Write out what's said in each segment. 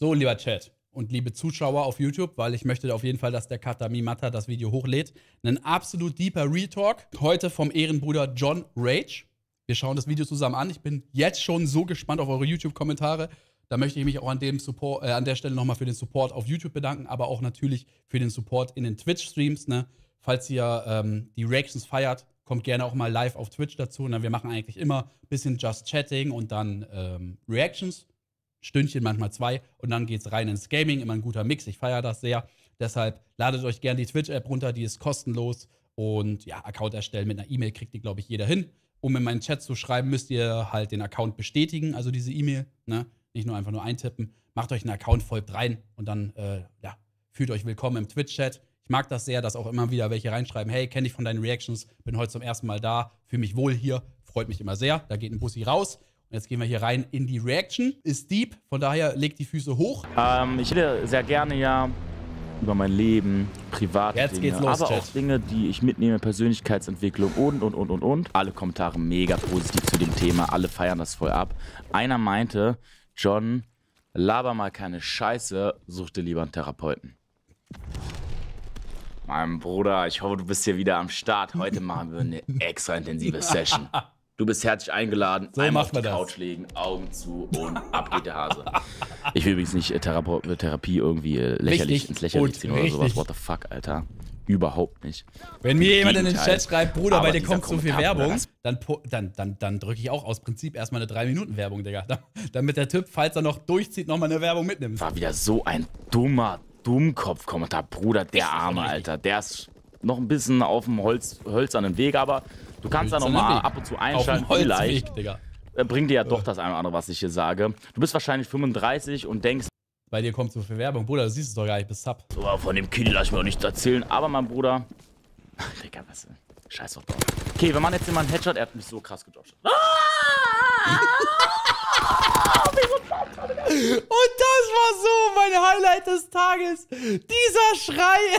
So, lieber Chat und liebe Zuschauer auf YouTube, weil ich möchte auf jeden Fall, dass der Cutter Mimata das Video hochlädt. Ein absolut deeper Real Talk. Heute vom Ehrenbruder John Rage. Wir schauen das Video zusammen an. Ich bin jetzt schon so gespannt auf eure YouTube-Kommentare. Da möchte ich mich auch an der Stelle nochmal für den Support auf YouTube bedanken, aber auch natürlich für den Support in den Twitch-Streams. Ne? Falls ihr die Reactions feiert, kommt gerne auch mal live auf Twitch dazu. Ne? Wir machen eigentlich immer ein bisschen Just Chatting und dann Reactions. Stündchen, manchmal zwei. Und dann geht's rein ins Gaming. Immer ein guter Mix. Ich feiere das sehr. Deshalb ladet euch gerne die Twitch-App runter. Die ist kostenlos. Und ja, Account erstellen mit einer E-Mail kriegt die, glaube ich, jeder hin. Um in meinen Chat zu schreiben, müsst ihr halt den Account bestätigen, also diese E-Mail, ne? Nicht nur einfach nur eintippen. Macht euch einen Account, folgt rein und dann ja, fühlt euch willkommen im Twitch-Chat. Ich mag das sehr, dass auch immer wieder welche reinschreiben, hey, kenne ich von deinen Reactions, bin heute zum ersten Mal da, fühle mich wohl hier, freut mich immer sehr. Da geht ein Bussi raus und jetzt gehen wir hier rein in die Reaction. Ist deep, von daher legt die Füße hoch. Ich hätte sehr gerne ja über mein Leben, private Jetzt Dinge, geht's los, aber Chat. Auch Dinge, die ich mitnehme, Persönlichkeitsentwicklung und. Alle Kommentare mega positiv zu dem Thema, alle feiern das voll ab. Einer meinte, John, laber mal keine Scheiße, such dir lieber einen Therapeuten. Mein Bruder, ich hoffe, du bist hier wieder am Start. Heute machen wir eine extra intensive Session. Du bist herzlich eingeladen, so einmal auf die Couch legen, Augen zu und ab geht der Hase. Ich will übrigens nicht Therapie irgendwie ins Lächerliche ziehen oder sowas. What the fuck, Alter. Überhaupt nicht. Wenn mir jemand in den Chat schreibt, Bruder, bei dir kommt so viel Werbung, dann drücke ich auch aus Prinzip erstmal eine 3-Minuten-Werbung, Digga. Damit der Typ, falls er noch durchzieht, nochmal eine Werbung mitnimmt. War wieder so ein dummer Dummkopf-Kommentar. Bruder, der Arme, Alter. Der ist noch ein bisschen auf dem hölzernen Weg, aber du kannst da nochmal ab und zu einschalten, vielleicht. Bringt dir ja doch das eine oder andere, was ich hier sage. Du bist wahrscheinlich 35 und denkst, bei dir kommt so viel Werbung. Bruder, du siehst es doch gar nicht, bis Sub. So, von dem Kind lass ich mir auch nichts erzählen. Aber mein Bruder, Digga, was denn? Scheiß doch drauf. Okay, wir machen jetzt hier mal einen Headshot. Er hat mich so krass gedroppt. Und das war so mein Highlight des Tages. Dieser Schrei.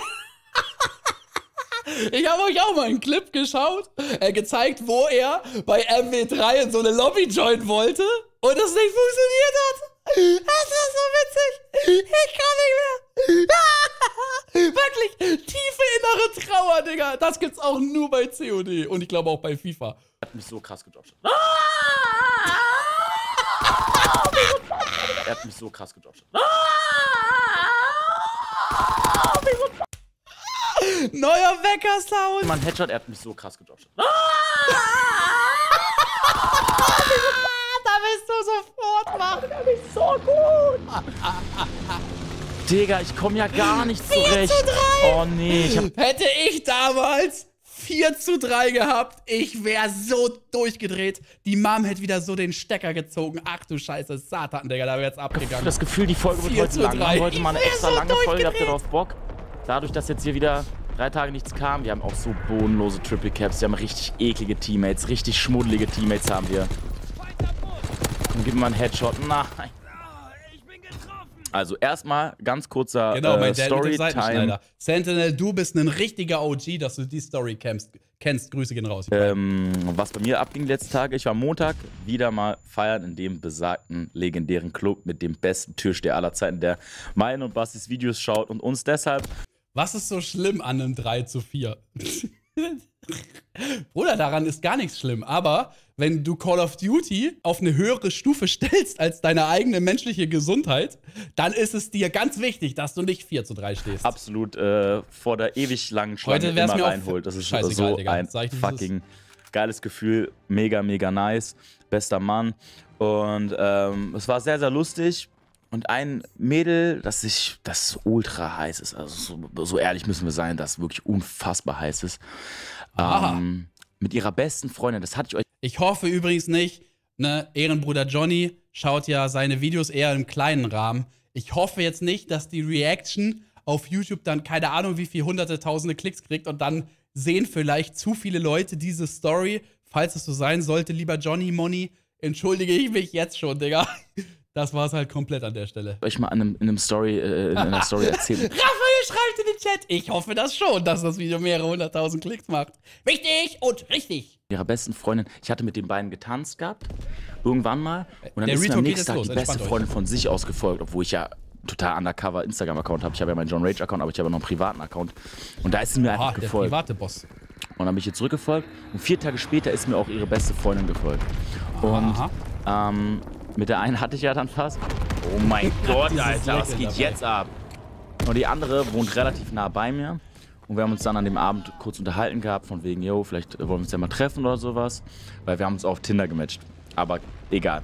Ich habe euch auch mal einen Clip gezeigt, wo er bei MW3 in so eine Lobby joinen wollte und das nicht funktioniert hat. Das ist so witzig. Ich kann nicht mehr. Wirklich tiefe innere Trauer, Digga. Das gibt's auch nur bei COD und ich glaube auch bei FIFA. Hat mich so krass gedroppt. Er hat mich so krass gedroppt. Neuer Wecker-Sound. Mein Headshot, er hat mich so krass gedroppt. Da bist du sofort wach. Da bin ich so gut. Digga, ich komme ja gar nicht zurecht. 4:3. Oh nee. Hätte ich damals 4:3 gehabt, ich wäre so durchgedreht. Die Mom hätte wieder so den Stecker gezogen. Ach du Scheiße, Satan, Digga, da wäre jetzt abgegangen. Das Gefühl, die Folge wird heute lang. Wir haben heute mal eine extra lange Folge. Habt ihr darauf Bock? Dadurch, dass jetzt hier wieder 3 Tage nichts kam, wir haben auch so bodenlose Triple Caps, wir haben richtig eklige Teammates, richtig schmuddelige Teammates haben wir. Dann gib mir mal einen Headshot. Nein. Also erstmal ganz kurzer Storytime. Sentinel, du bist ein richtiger OG, dass du die Story kennst. Grüße gehen raus. Was bei mir abging letzte Tage, ich war Montag wieder mal feiern in dem besagten legendären Club mit dem besten Türsteher aller Zeiten, der meinen und Bastis Videos schaut und uns deshalb... Was ist so schlimm an einem 3:4? Bruder, daran ist gar nichts schlimm, aber wenn du Call of Duty auf eine höhere Stufe stellst als deine eigene menschliche Gesundheit, dann ist es dir ganz wichtig, dass du nicht 4:3 stehst. Absolut vor der ewig langen Schlange immer reinholt. Das ist so ein fucking geiles Gefühl. Mega, mega nice. Bester Mann. Und es war sehr, sehr lustig. Und ein Mädel, das ultra heiß ist, also so ehrlich müssen wir sein, das wirklich unfassbar heiß ist, mit ihrer besten Freundin, das hatte ich euch... Ich hoffe übrigens nicht, ne, Ehrenbruder Johnny schaut ja seine Videos eher im kleinen Rahmen. Ich hoffe jetzt nicht, dass die Reaction auf YouTube dann keine Ahnung wie viel hunderte, tausende Klicks kriegt und dann sehen vielleicht zu viele Leute diese Story. Falls es so sein sollte, lieber Johnny Money, entschuldige ich mich jetzt schon, Digga. Das war's halt komplett an der Stelle. Ich mal in einer Story erzählen. Raphael schreibt in den Chat. Ich hoffe das schon, dass das Video mehrere 100.000 Klicks macht. Wichtig und richtig. Ihrer besten Freundin. Ich hatte mit den beiden getanzt gehabt. Irgendwann mal. Und dann ist mir am nächsten Tag die beste Freundin von sich aus gefolgt. Obwohl ich ja total undercover Instagram-Account habe. Ich habe ja meinen John Rage-Account, aber ich habe noch einen privaten Account. Und da ist sie mir einfach gefolgt. Der private Boss. Und dann bin ich ihr zurückgefolgt. Und 4 Tage später ist mir auch ihre beste Freundin gefolgt. Und mit der einen hatte ich ja dann fast. Oh mein Gott, Alter, was geht jetzt ab? Und die andere wohnt relativ nah bei mir. Und wir haben uns dann an dem Abend kurz unterhalten gehabt, von wegen, yo, vielleicht wollen wir uns ja mal treffen oder sowas. Weil wir haben uns auch auf Tinder gematcht. Aber egal.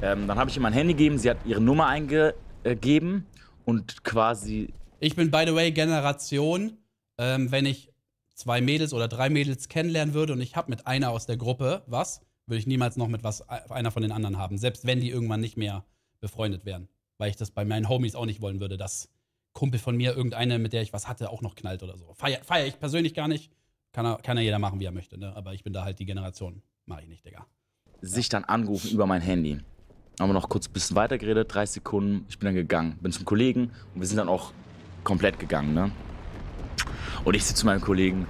Dann habe ich ihr mein Handy gegeben, sie hat ihre Nummer eingegeben und quasi... Ich bin, by the way, Generation, wenn ich 2 Mädels oder 3 Mädels kennenlernen würde und ich habe mit einer aus der Gruppe was, würde ich niemals noch mit was einer von den anderen haben. Selbst wenn die irgendwann nicht mehr befreundet wären. Weil ich das bei meinen Homies auch nicht wollen würde, dass... Kumpel von mir, irgendeine, mit der ich was hatte, auch noch knallt oder so. Feier ich persönlich gar nicht. Kann ja jeder machen, wie er möchte, ne? Aber ich bin da halt die Generation. Mach ich nicht, Digga. Sich dann angerufen über mein Handy. Haben wir noch kurz ein bisschen weiter geredet, 30 Sekunden. Ich bin dann gegangen, bin zum Kollegen und wir sind dann auch komplett gegangen, ne? Und ich sitze zu meinem Kollegen,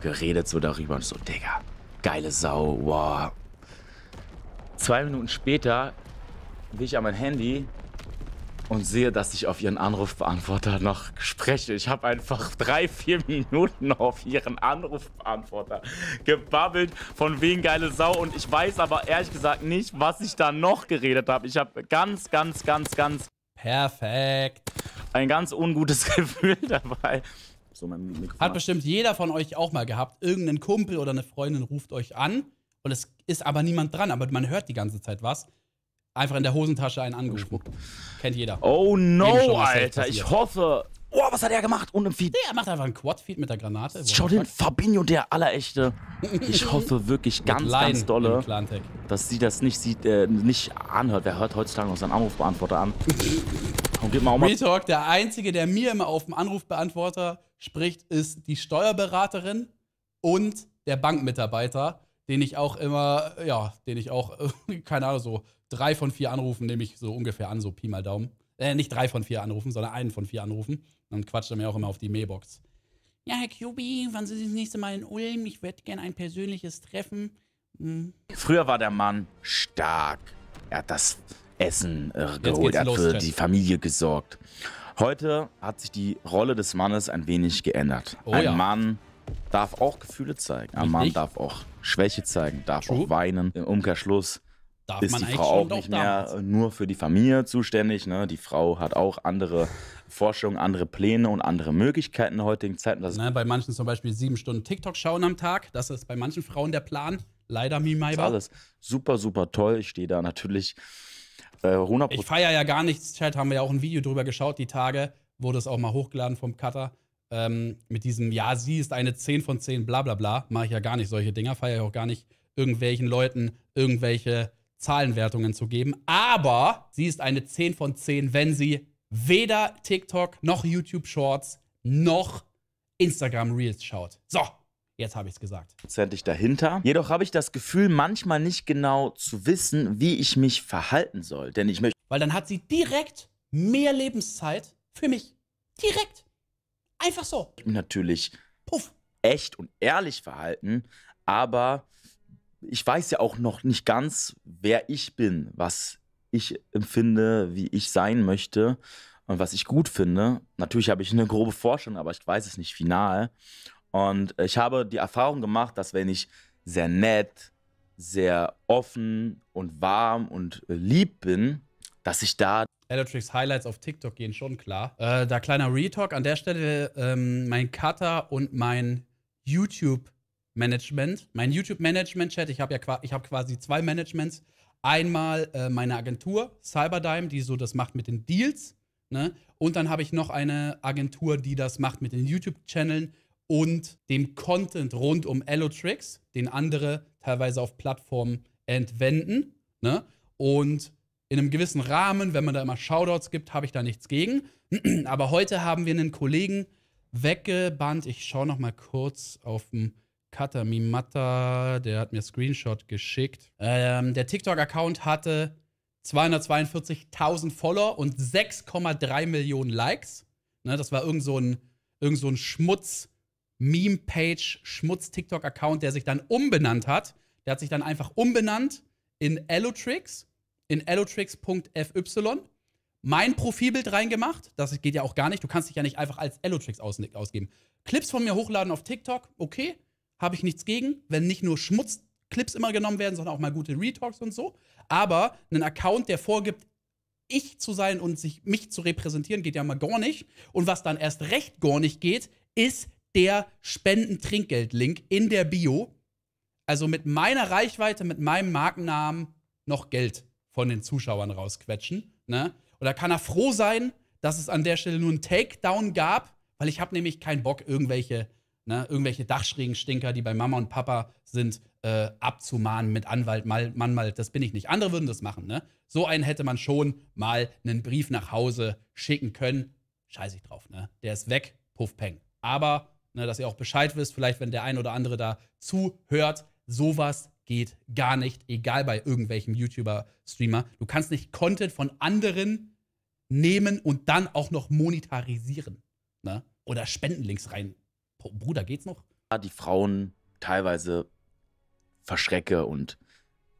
geredet so darüber und so, Digga, geile Sau, wow. 2 Minuten später will ich an mein Handy und sehe, dass ich auf ihren Anrufbeantworter noch spreche. Ich habe einfach 3, 4 Minuten auf ihren Anrufbeantworter gebabbelt, von wegen geile Sau. Und ich weiß aber ehrlich gesagt nicht, was ich da noch geredet habe. Ich habe ganz... Perfekt. Ein ganz ungutes Gefühl dabei. So, mein Mikrofon. Hat bestimmt jeder von euch auch mal gehabt. Irgendein Kumpel oder eine Freundin ruft euch an. Und es ist aber niemand dran, aber man hört die ganze Zeit was. Einfach in der Hosentasche einen angespuckt. Kennt jeder. Oh no, schon, Alter. Ich hoffe. Oh, was hat er gemacht? Und im Feed. Er macht einfach einen Quad-Feed mit der Granate. Schau den Fabinho, der Allerechte. Ich hoffe wirklich ganz dolle, dass sie das nicht sieht, nicht anhört. Wer hört heutzutage noch seinen Anrufbeantworter an? Und gib mal auch mal. Retalk, der Einzige, der mir immer auf dem Anrufbeantworter spricht, ist die Steuerberaterin und der Bankmitarbeiter, den ich auch immer, ja, den ich auch, keine Ahnung, so 3 von 4 Anrufen nehme ich so ungefähr an, so Pi mal Daumen. Nicht 3 von 4 Anrufen, sondern 1 von 4 Anrufen. Dann quatscht er mir auch immer auf die Mailbox. Ja, Herr Kubi, wann sind Sie das nächste Mal in Ulm? Ich würde gerne ein persönliches Treffen. Hm. Früher war der Mann stark. Er hat das Essen geholt, er hat für die Familie gesorgt. Heute hat sich die Rolle des Mannes ein wenig geändert. Oh, ein Mann darf auch Gefühle zeigen. Ein Mann darf auch Schwäche zeigen, darf auch weinen. Im Umkehrschluss ist die Frau auch nicht mehr nur für die Familie zuständig, ne? Die Frau hat auch andere Forschungen, andere Pläne und andere Möglichkeiten in der heutigen Zeit. Na, bei manchen zum Beispiel 7 Stunden TikTok schauen am Tag, das ist bei manchen Frauen der Plan. Leider Mimaiba. Alles super, super toll. Ich stehe da natürlich 100%. Ich feiere ja gar nichts. Chat, haben wir ja auch ein Video drüber geschaut, die Tage. Wurde es auch mal hochgeladen vom Cutter. Mit diesem, ja, sie ist eine 10 von 10, bla bla bla. Mache ich ja gar nicht solche Dinger. Feiere ich auch gar nicht, irgendwelchen Leuten irgendwelche Zahlenwertungen zu geben, aber sie ist eine 10 von 10, wenn sie weder TikTok noch YouTube Shorts noch Instagram Reels schaut. So, jetzt habe ich es gesagt. Prozentig dahinter. Jedoch habe ich das Gefühl, manchmal nicht genau zu wissen, wie ich mich verhalten soll, denn ich möchte... Weil dann hat sie direkt mehr Lebenszeit für mich. Direkt. Einfach so. Natürlich echt und ehrlich verhalten, aber... Ich weiß ja auch noch nicht ganz, wer ich bin, was ich empfinde, wie ich sein möchte und was ich gut finde. Natürlich habe ich eine grobe Vorstellung, aber ich weiß es nicht final. Und ich habe die Erfahrung gemacht, dass wenn ich sehr nett, sehr offen und warm und lieb bin, dass ich da... ELoTRiX Highlights auf TikTok gehen schon klar. Da kleiner Retalk an der Stelle, mein Cutter und mein YouTube-Management-Chat, ich hab quasi 2 Managements. Einmal meine Agentur, CyberDime, die so das macht mit den Deals, ne? Und dann habe ich noch eine Agentur, die das macht mit den YouTube-Channeln und dem Content rund um ELoTRiX, den andere teilweise auf Plattformen entwenden, ne? Und in einem gewissen Rahmen, wenn man da immer Shoutouts gibt, habe ich da nichts gegen. Aber heute haben wir einen Kollegen weggebannt. Ich schaue noch mal kurz auf dem Cutter Mimata, der hat mir Screenshot geschickt. Der TikTok-Account hatte 242.000 Follower und 6,3 Millionen Likes. Ne, das war irgend so ein Schmutz-Meme-Page, Schmutz-TikTok-Account, der sich dann umbenannt hat. Der hat sich dann einfach umbenannt in ELoTRiX, in ELoTRiX.fy. mein Profilbild reingemacht. Das geht ja auch gar nicht. Du kannst dich ja nicht einfach als ELoTRiX ausgeben. Clips von mir hochladen auf TikTok, okay, habe ich nichts gegen, wenn nicht nur Schmutzclips immer genommen werden, sondern auch mal gute Retalks und so. Aber einen Account, der vorgibt, ich zu sein und mich zu repräsentieren, geht ja mal gar nicht. Und was dann erst recht gar nicht geht, ist der Spenden-Trinkgeld-Link in der Bio. Also mit meiner Reichweite, mit meinem Markennamen noch Geld von den Zuschauern rausquetschen. Ne? Und da kann er froh sein, dass es an der Stelle nur einen Takedown gab, weil ich habe nämlich keinen Bock, irgendwelche Dachschrägen-Stinker, die bei Mama und Papa sind, abzumahnen mit Anwalt, mal, das bin ich nicht. Andere würden das machen, ne? So einen hätte man schon mal einen Brief nach Hause schicken können. Scheiß ich drauf, ne? Der ist weg, puff, peng. Aber, ne, dass ihr auch Bescheid wisst, vielleicht, wenn der ein oder andere da zuhört, sowas geht gar nicht, egal bei irgendwelchem YouTuber, Streamer. Du kannst nicht Content von anderen nehmen und dann auch noch monetarisieren, ne? Oder Spendenlinks rein. Bruder, geht's noch? Die Frauen teilweise verschrecke und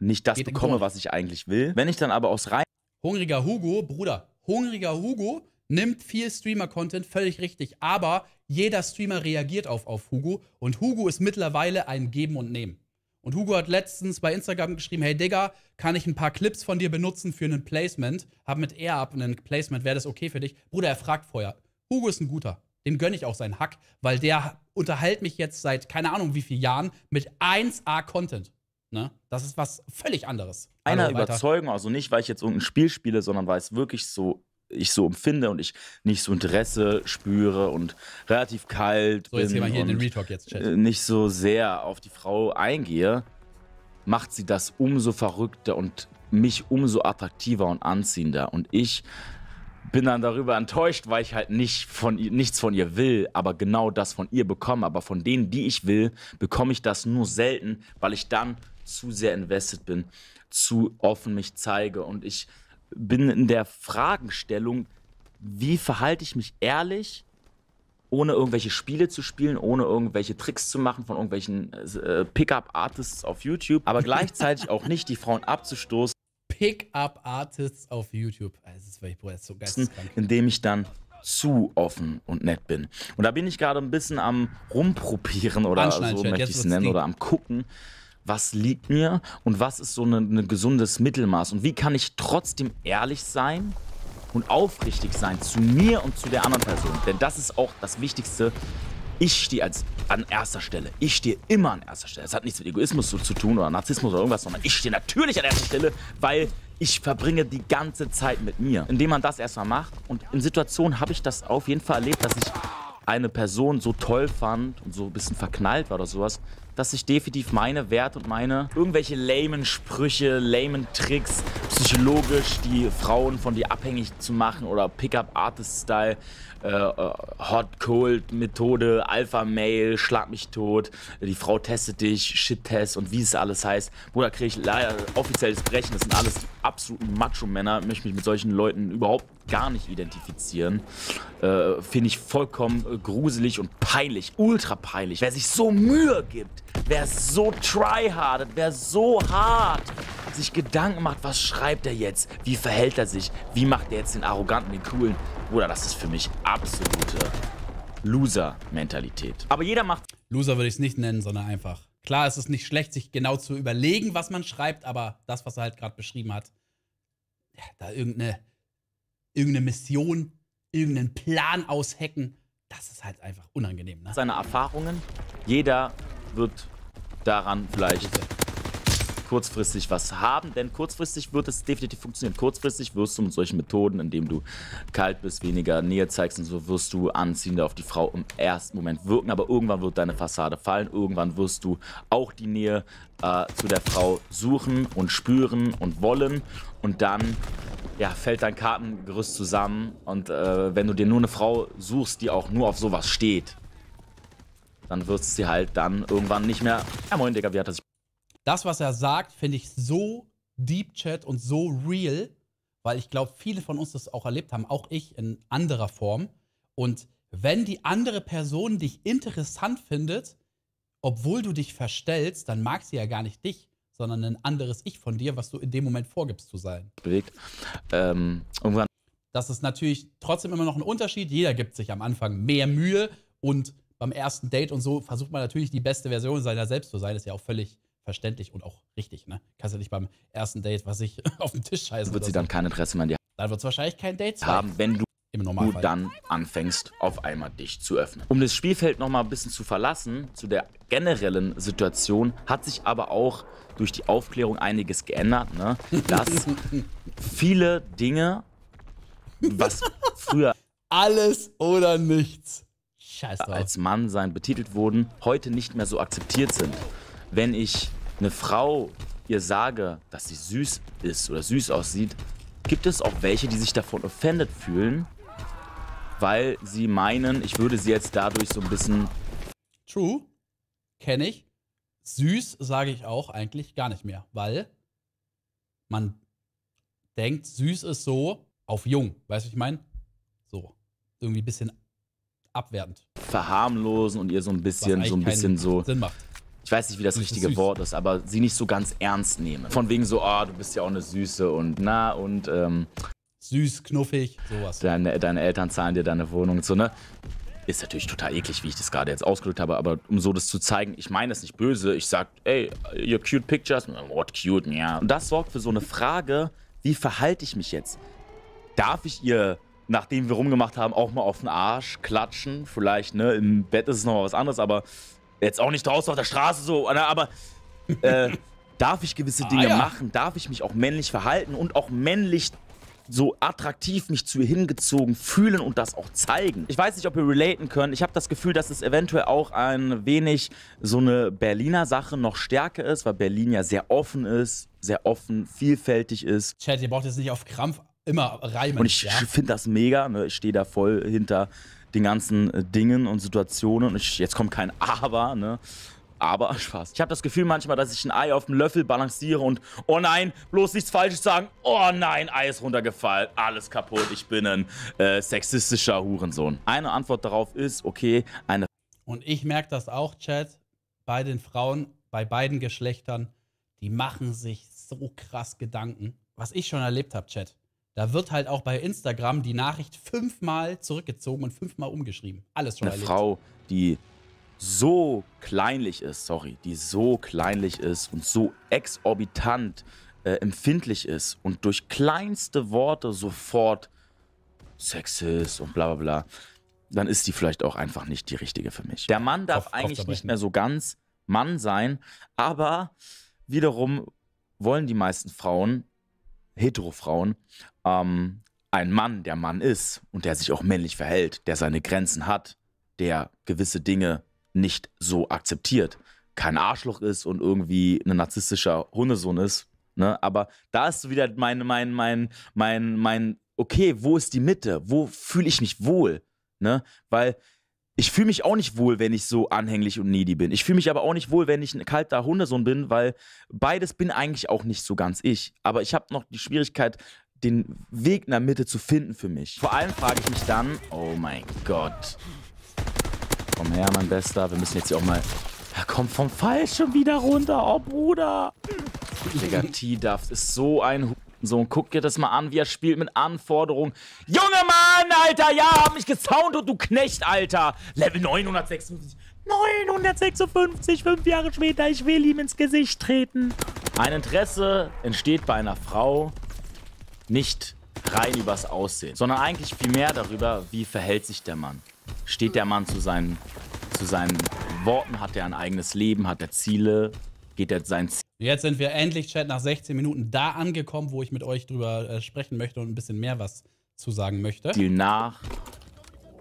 nicht das bekomme, was ich eigentlich will. Wenn ich dann aber aus rein... Hungriger Hugo, Bruder, Hungriger Hugo nimmt viel Streamer-Content, völlig richtig. Aber jeder Streamer reagiert auf Hugo. Und Hugo ist mittlerweile ein Geben und Nehmen. Und Hugo hat letztens bei Instagram geschrieben, hey Digga, kann ich ein paar Clips von dir benutzen für einen Placement? Hab mit AirUp einen Placement, wäre das okay für dich? Bruder, er fragt vorher. Hugo ist ein Guter. Dem gönne ich auch seinen Hack, weil der unterhält mich jetzt seit keine Ahnung wie vielen Jahren mit 1A-Content. Ne? Das ist was völlig anderes. Einer Überzeugung, also nicht, weil ich jetzt irgendein Spiel spiele, sondern weil es wirklich so, ich so empfinde und ich nicht so Interesse spüre und relativ kalt so, jetzt bin hier und in den Retalk jetzt, Chat. Nicht so sehr auf die Frau eingehe, macht sie das umso verrückter und mich umso attraktiver und anziehender. Und ich bin dann darüber enttäuscht, weil ich halt nichts von ihr will, aber genau das von ihr bekomme. Aber von denen, die ich will, bekomme ich das nur selten, weil ich dann zu sehr invested bin, zu offen mich zeige. Und ich bin in der Fragestellung, wie verhalte ich mich ehrlich, ohne irgendwelche Spiele zu spielen, ohne irgendwelche Tricks zu machen von irgendwelchen Pickup-Artists auf YouTube, aber gleichzeitig auch nicht die Frauen abzustoßen. Pick-up-Artists auf YouTube. Das ist wirklich, Bruder, das ist so geisteskrank. Indem ich dann zu offen und nett bin. Und da bin ich gerade ein bisschen am Rumprobieren oder so möchte ich es nennen, oder am Gucken, was liegt mir und was ist so ein gesundes Mittelmaß und wie kann ich trotzdem ehrlich sein und aufrichtig sein zu mir und zu der anderen Person. Denn das ist auch das Wichtigste. Ich stehe an erster Stelle. Ich stehe immer an erster Stelle. Das hat nichts mit Egoismus so zu tun oder Narzissmus oder irgendwas, sondern ich stehe natürlich an erster Stelle, weil ich verbringe die ganze Zeit mit mir. Indem man das erstmal macht. Und in Situationen habe ich das auf jeden Fall erlebt, dass ich eine Person so toll fand und so ein bisschen verknallt war oder sowas, dass ich definitiv meine Werte und meine irgendwelche lamen Sprüche, lamen Tricks, psychologisch die Frauen von dir abhängig zu machen oder Pickup-Artist-Style, Hot-Cold-Methode, Alpha-Mail, schlag mich tot, die Frau testet dich, Shit-Test und wie es alles heißt. Bruder, kriege ich leider offizielles Brechen, das sind alles absolute Macho-Männer, möchte mich mit solchen Leuten überhaupt gar nicht identifizieren. Finde ich vollkommen gruselig und peinlich, ultra peinlich. Wer sich so Mühe gibt, wer so tryhardet, wer so hart sich Gedanken macht, was schreibt er jetzt, wie verhält er sich, wie macht er jetzt den Arroganten, den Coolen. Bruder, das ist für mich absolute Loser-Mentalität. Aber jeder macht... Loser würde ich es nicht nennen, sondern einfach. Klar, es ist nicht schlecht, sich genau zu überlegen, was man schreibt, aber das, was er halt gerade beschrieben hat, ja, da irgendeine Mission, irgendeinen Plan aushacken, das ist halt einfach unangenehm, ne? Seine Erfahrungen, jeder wird daran vielleicht kurzfristig was haben, denn kurzfristig wird es definitiv funktionieren. Kurzfristig wirst du mit solchen Methoden, indem du kalt bist, weniger Nähe zeigst und so, wirst du anziehender auf die Frau im ersten Moment wirken, aber irgendwann wird deine Fassade fallen, irgendwann wirst du auch die Nähe zu der Frau suchen und spüren und wollen und dann ja, fällt dein Kartengerüst zusammen und wenn du dir nur eine Frau suchst, die auch nur auf sowas steht, dann wird sie halt dann irgendwann nicht mehr... Ja, moin, Digga, wie hat das... Das, was er sagt, finde ich so deep, Chat, und so real, weil ich glaube, viele von uns das auch erlebt haben, auch ich in anderer Form. Und wenn die andere Person dich interessant findet, obwohl du dich verstellst, dann mag sie ja gar nicht dich, sondern ein anderes Ich von dir, was du in dem Moment vorgibst zu sein. Bewegt. Irgendwann... Das ist natürlich trotzdem immer noch ein Unterschied. Jeder gibt sich am Anfang mehr Mühe und beim ersten Date und so versucht man natürlich die beste Version seiner selbst zu sein. Ist ja auch völlig verständlich und auch richtig, ne? Kannst ja nicht beim ersten Date, was ich auf den Tisch scheiße. Wird sie dann kein Interesse mehr an dir haben. Dann wird es wahrscheinlich kein Date sein. Wenn du dann anfängst, auf einmal dich zu öffnen. Um das Spielfeld noch mal ein bisschen zu verlassen, zu der generellen Situation, hat sich aber auch durch die Aufklärung einiges geändert, ne? Dass viele Dinge, was früher alles oder nichts als Mann sein betitelt wurden, heute nicht mehr so akzeptiert sind. Wenn ich eine Frau ihr sage, dass sie süß ist oder süß aussieht, gibt es auch welche, die sich davon offended fühlen, weil sie meinen, ich würde sie jetzt dadurch so ein bisschen... True, kenne ich. Süß sage ich auch eigentlich gar nicht mehr, weil man denkt, süß ist so auf jung, weißt du, ich meine? So, irgendwie ein bisschen abwertend. Verharmlosen und ihr so ein bisschen so... Sinn macht. Ich weiß nicht, wie das richtige Wort ist, aber sie nicht so ganz ernst nehmen. Von wegen so, ah, du bist ja auch eine Süße und na und süß, knuffig, sowas. Deine Eltern zahlen dir deine Wohnung und so, ne? Ist natürlich total eklig, wie ich das gerade jetzt ausgedrückt habe, aber um so das zu zeigen, ich meine das nicht böse, ich sag, ey, your cute pictures, what cute, ja. Yeah. Und das sorgt für so eine Frage, wie verhalte ich mich jetzt? Darf ich ihr, nachdem wir rumgemacht haben, auch mal auf den Arsch klatschen? Vielleicht, ne, im Bett ist es nochmal was anderes, aber... Jetzt auch nicht draußen auf der Straße so, aber darf ich gewisse Dinge machen? Darf ich mich auch männlich verhalten und auch männlich so attraktiv mich zu ihr hingezogen fühlen und das auch zeigen? Ich weiß nicht, ob ihr relaten könnt. Ich habe das Gefühl, dass es eventuell auch ein wenig so eine Berliner Sache noch stärker ist, weil Berlin ja sehr offen ist, vielfältig ist. Chat, ihr braucht jetzt nicht auf Krampf immer reimen. Und ich finde das mega, ne? Ich stehe da voll hinter den ganzen Dingen und Situationen. Und jetzt kommt kein Aber, ne? Aber Spaß. Ich habe das Gefühl manchmal, dass ich ein Ei auf dem Löffel balanciere und oh nein, bloß nichts Falsches sagen. Oh nein, Ei ist runtergefallen. Alles kaputt. Ich bin ein sexistischer Hurensohn. Eine Antwort darauf ist, okay, eine... Und ich merke das auch, Chat, bei den Frauen, bei beiden Geschlechtern, die machen sich so krass Gedanken. Was ich schon erlebt habe, Chat. Da wird halt auch bei Instagram die Nachricht 5-mal zurückgezogen und 5-mal umgeschrieben. Alles schon erlebt. Eine Frau, die so kleinlich ist, sorry, die so kleinlich ist und so exorbitant empfindlich ist und durch kleinste Worte sofort Sexist und bla bla bla, dann ist die vielleicht auch einfach nicht die richtige für mich. Der Mann darf eigentlich nicht mehr so ganz Mann sein, aber wiederum wollen die meisten Frauen, Heterofrauen, ein Mann, der Mann ist und der sich auch männlich verhält, der seine Grenzen hat, der gewisse Dinge nicht so akzeptiert, kein Arschloch ist und irgendwie ein narzisstischer Hundesohn ist, ne? Aber da ist wieder mein okay, wo ist die Mitte? Wo fühle ich mich wohl? Ne? Weil ich fühle mich auch nicht wohl, wenn ich so anhänglich und needy bin. Ich fühle mich aber auch nicht wohl, wenn ich ein kalter Hundesohn bin, weil beides bin eigentlich auch nicht so ganz ich. Aber ich habe noch die Schwierigkeit, den Weg in der Mitte zu finden für mich. Vor allem frage ich mich dann, oh mein Gott. Komm her, mein Bester, wir müssen jetzt hier auch mal... Ja, komm vom Fall schon wieder runter, oh Bruder. Digga, T-Duff ist so ein... So, guck dir das mal an, wie er spielt mit Anforderungen. Junge Mann, Alter, ja, hab mich gesoundet und du Knecht, Alter. Level 956. 956, 5 Jahre später, ich will ihm ins Gesicht treten. Ein Interesse entsteht bei einer Frau nicht rein übers Aussehen, sondern eigentlich viel mehr darüber, wie verhält sich der Mann. Steht der Mann zu seinen Worten, hat er ein eigenes Leben, hat er Ziele, geht er sein Ziel. Jetzt sind wir endlich, Chat, nach 16 Minuten da angekommen, wo ich mit euch drüber sprechen möchte und ein bisschen mehr was zu sagen möchte. Viel nach.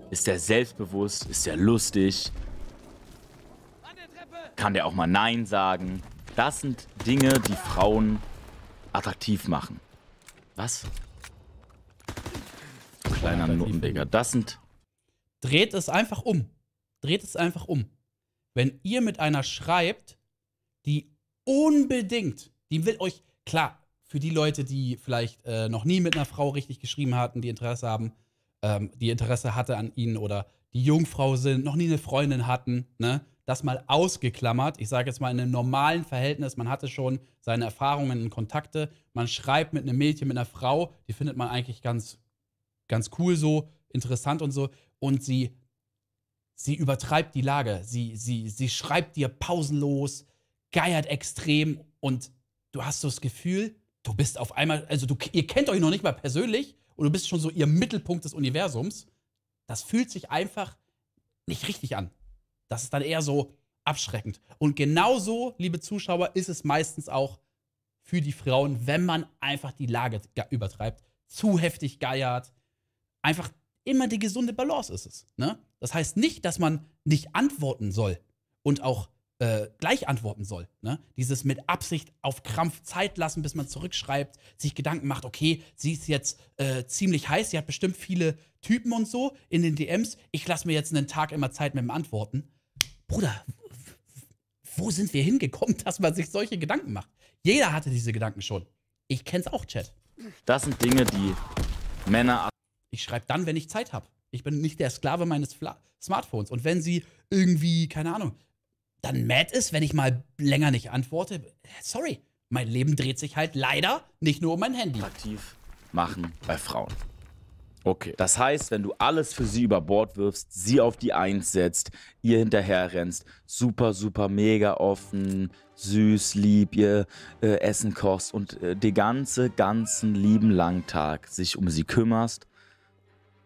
Ist der selbstbewusst? Ist der lustig? Kann der auch mal Nein sagen? Das sind Dinge, die Frauen attraktiv machen. Was? Kleiner Nuttenbäcker. Das sind... Dreht es einfach um. Dreht es einfach um. Wenn ihr mit einer schreibt, die unbedingt, die will euch, klar, für die Leute, die vielleicht noch nie mit einer Frau richtig geschrieben hatten, die Interesse haben, die Interesse hatte an ihnen oder die Jungfrau sind, noch nie eine Freundin hatten, ne, das mal ausgeklammert. Ich sage jetzt mal, in einem normalen Verhältnis, man hatte schon seine Erfahrungen und Kontakte, man schreibt mit einem Mädchen, mit einer Frau, die findet man eigentlich ganz ganz cool so, interessant und so. Und sie übertreibt die Lage. Sie schreibt dir pausenlos, geiert extrem und du hast so das Gefühl, du bist auf einmal, also ihr kennt euch noch nicht mal persönlich und du bist schon so ihr Mittelpunkt des Universums. Das fühlt sich einfach nicht richtig an. Das ist dann eher so abschreckend. Und genauso, liebe Zuschauer, ist es meistens auch für die Frauen, wenn man einfach die Lage übertreibt, zu heftig geiert. Einfach immer die gesunde Balance ist es. Ne? Das heißt nicht, dass man nicht antworten soll und auch gleich antworten soll. Ne? Dieses mit Absicht auf Krampf Zeit lassen, bis man zurückschreibt, sich Gedanken macht, okay, sie ist jetzt ziemlich heiß, sie hat bestimmt viele Typen und so in den DMs, ich lasse mir jetzt einen Tag immer Zeit mit dem Antworten. Bruder, wo sind wir hingekommen, dass man sich solche Gedanken macht? Jeder hatte diese Gedanken schon. Ich kenn's auch, Chat. Das sind Dinge, die Männer... Ich schreibe dann, wenn ich Zeit habe. Ich bin nicht der Sklave meines Smartphones. Und wenn sie irgendwie, keine Ahnung, dann mad ist, wenn ich mal länger nicht antworte, sorry, mein Leben dreht sich halt leider nicht nur um mein Handy. Aktiv machen bei Frauen. Okay. Das heißt, wenn du alles für sie über Bord wirfst, sie auf die Eins setzt, ihr hinterher rennst, super, super, mega offen, süß, lieb, ihr Essen kochst und den ganzen lieben langen Tag sich um sie kümmerst,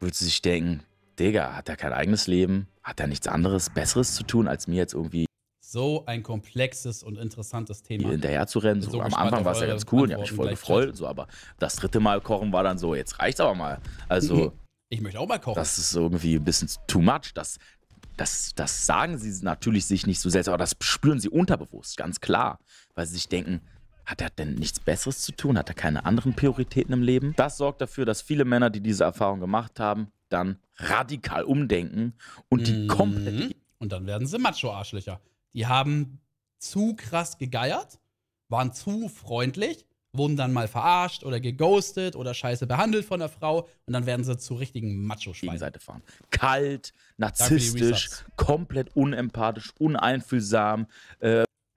würdest du dich denken, Digga, hat er kein eigenes Leben? Hat er nichts anderes, Besseres zu tun, als mir jetzt irgendwie... So ein komplexes und interessantes Thema. Hinterher zu rennen. So am Anfang war es ja ganz cool und ich habe mich voll gefreut und so, aber das dritte Mal kochen war dann so, jetzt reicht's aber mal. Also, ich möchte auch mal kochen. Das ist irgendwie ein bisschen too much. Das sagen sie natürlich sich nicht so selbst, aber das spüren sie unterbewusst, ganz klar. Weil sie sich denken, hat er denn nichts Besseres zu tun? Hat er keine anderen Prioritäten im Leben? Das sorgt dafür, dass viele Männer, die diese Erfahrung gemacht haben, dann radikal umdenken und die komplett... Und dann werden sie Macho-Arschlöcher. Die haben zu krass gegeiert, waren zu freundlich, wurden dann mal verarscht oder geghostet oder scheiße behandelt von der Frau und dann werden sie zu richtigen Macho-Schweinen. Seite fahren. Kalt, narzisstisch, komplett unempathisch, uneinfühlsam.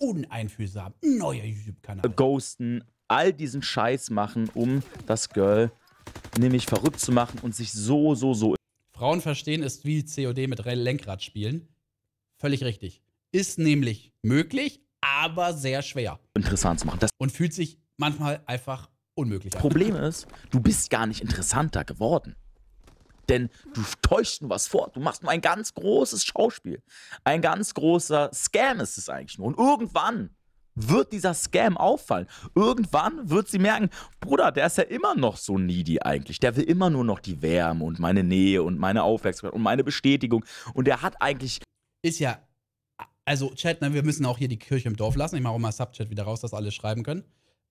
Uneinfühlsam, neuer YouTube-Kanal. Ghosten, all diesen Scheiß machen, um das Girl nämlich verrückt zu machen und sich so. Frauen verstehen ist wie COD mit Lenkrad spielen. Völlig richtig. Ist nämlich möglich, aber sehr schwer. Interessant zu machen. Das und fühlt sich manchmal einfach unmöglich an. Problem ist, du bist gar nicht interessanter geworden. Denn du täuschst nur was vor. Du machst nur ein ganz großes Schauspiel. Ein ganz großer Scam ist es eigentlich nur. Und irgendwann wird dieser Scam auffallen. Irgendwann wird sie merken, Bruder, der ist ja immer noch so needy eigentlich. Der will immer nur noch die Wärme und meine Nähe und meine Aufmerksamkeit und meine Bestätigung. Und der hat eigentlich... Ist ja... Also, Chat, wir müssen auch hier die Kirche im Dorf lassen. Ich mache auch mal Subchat wieder raus, dass alle schreiben können.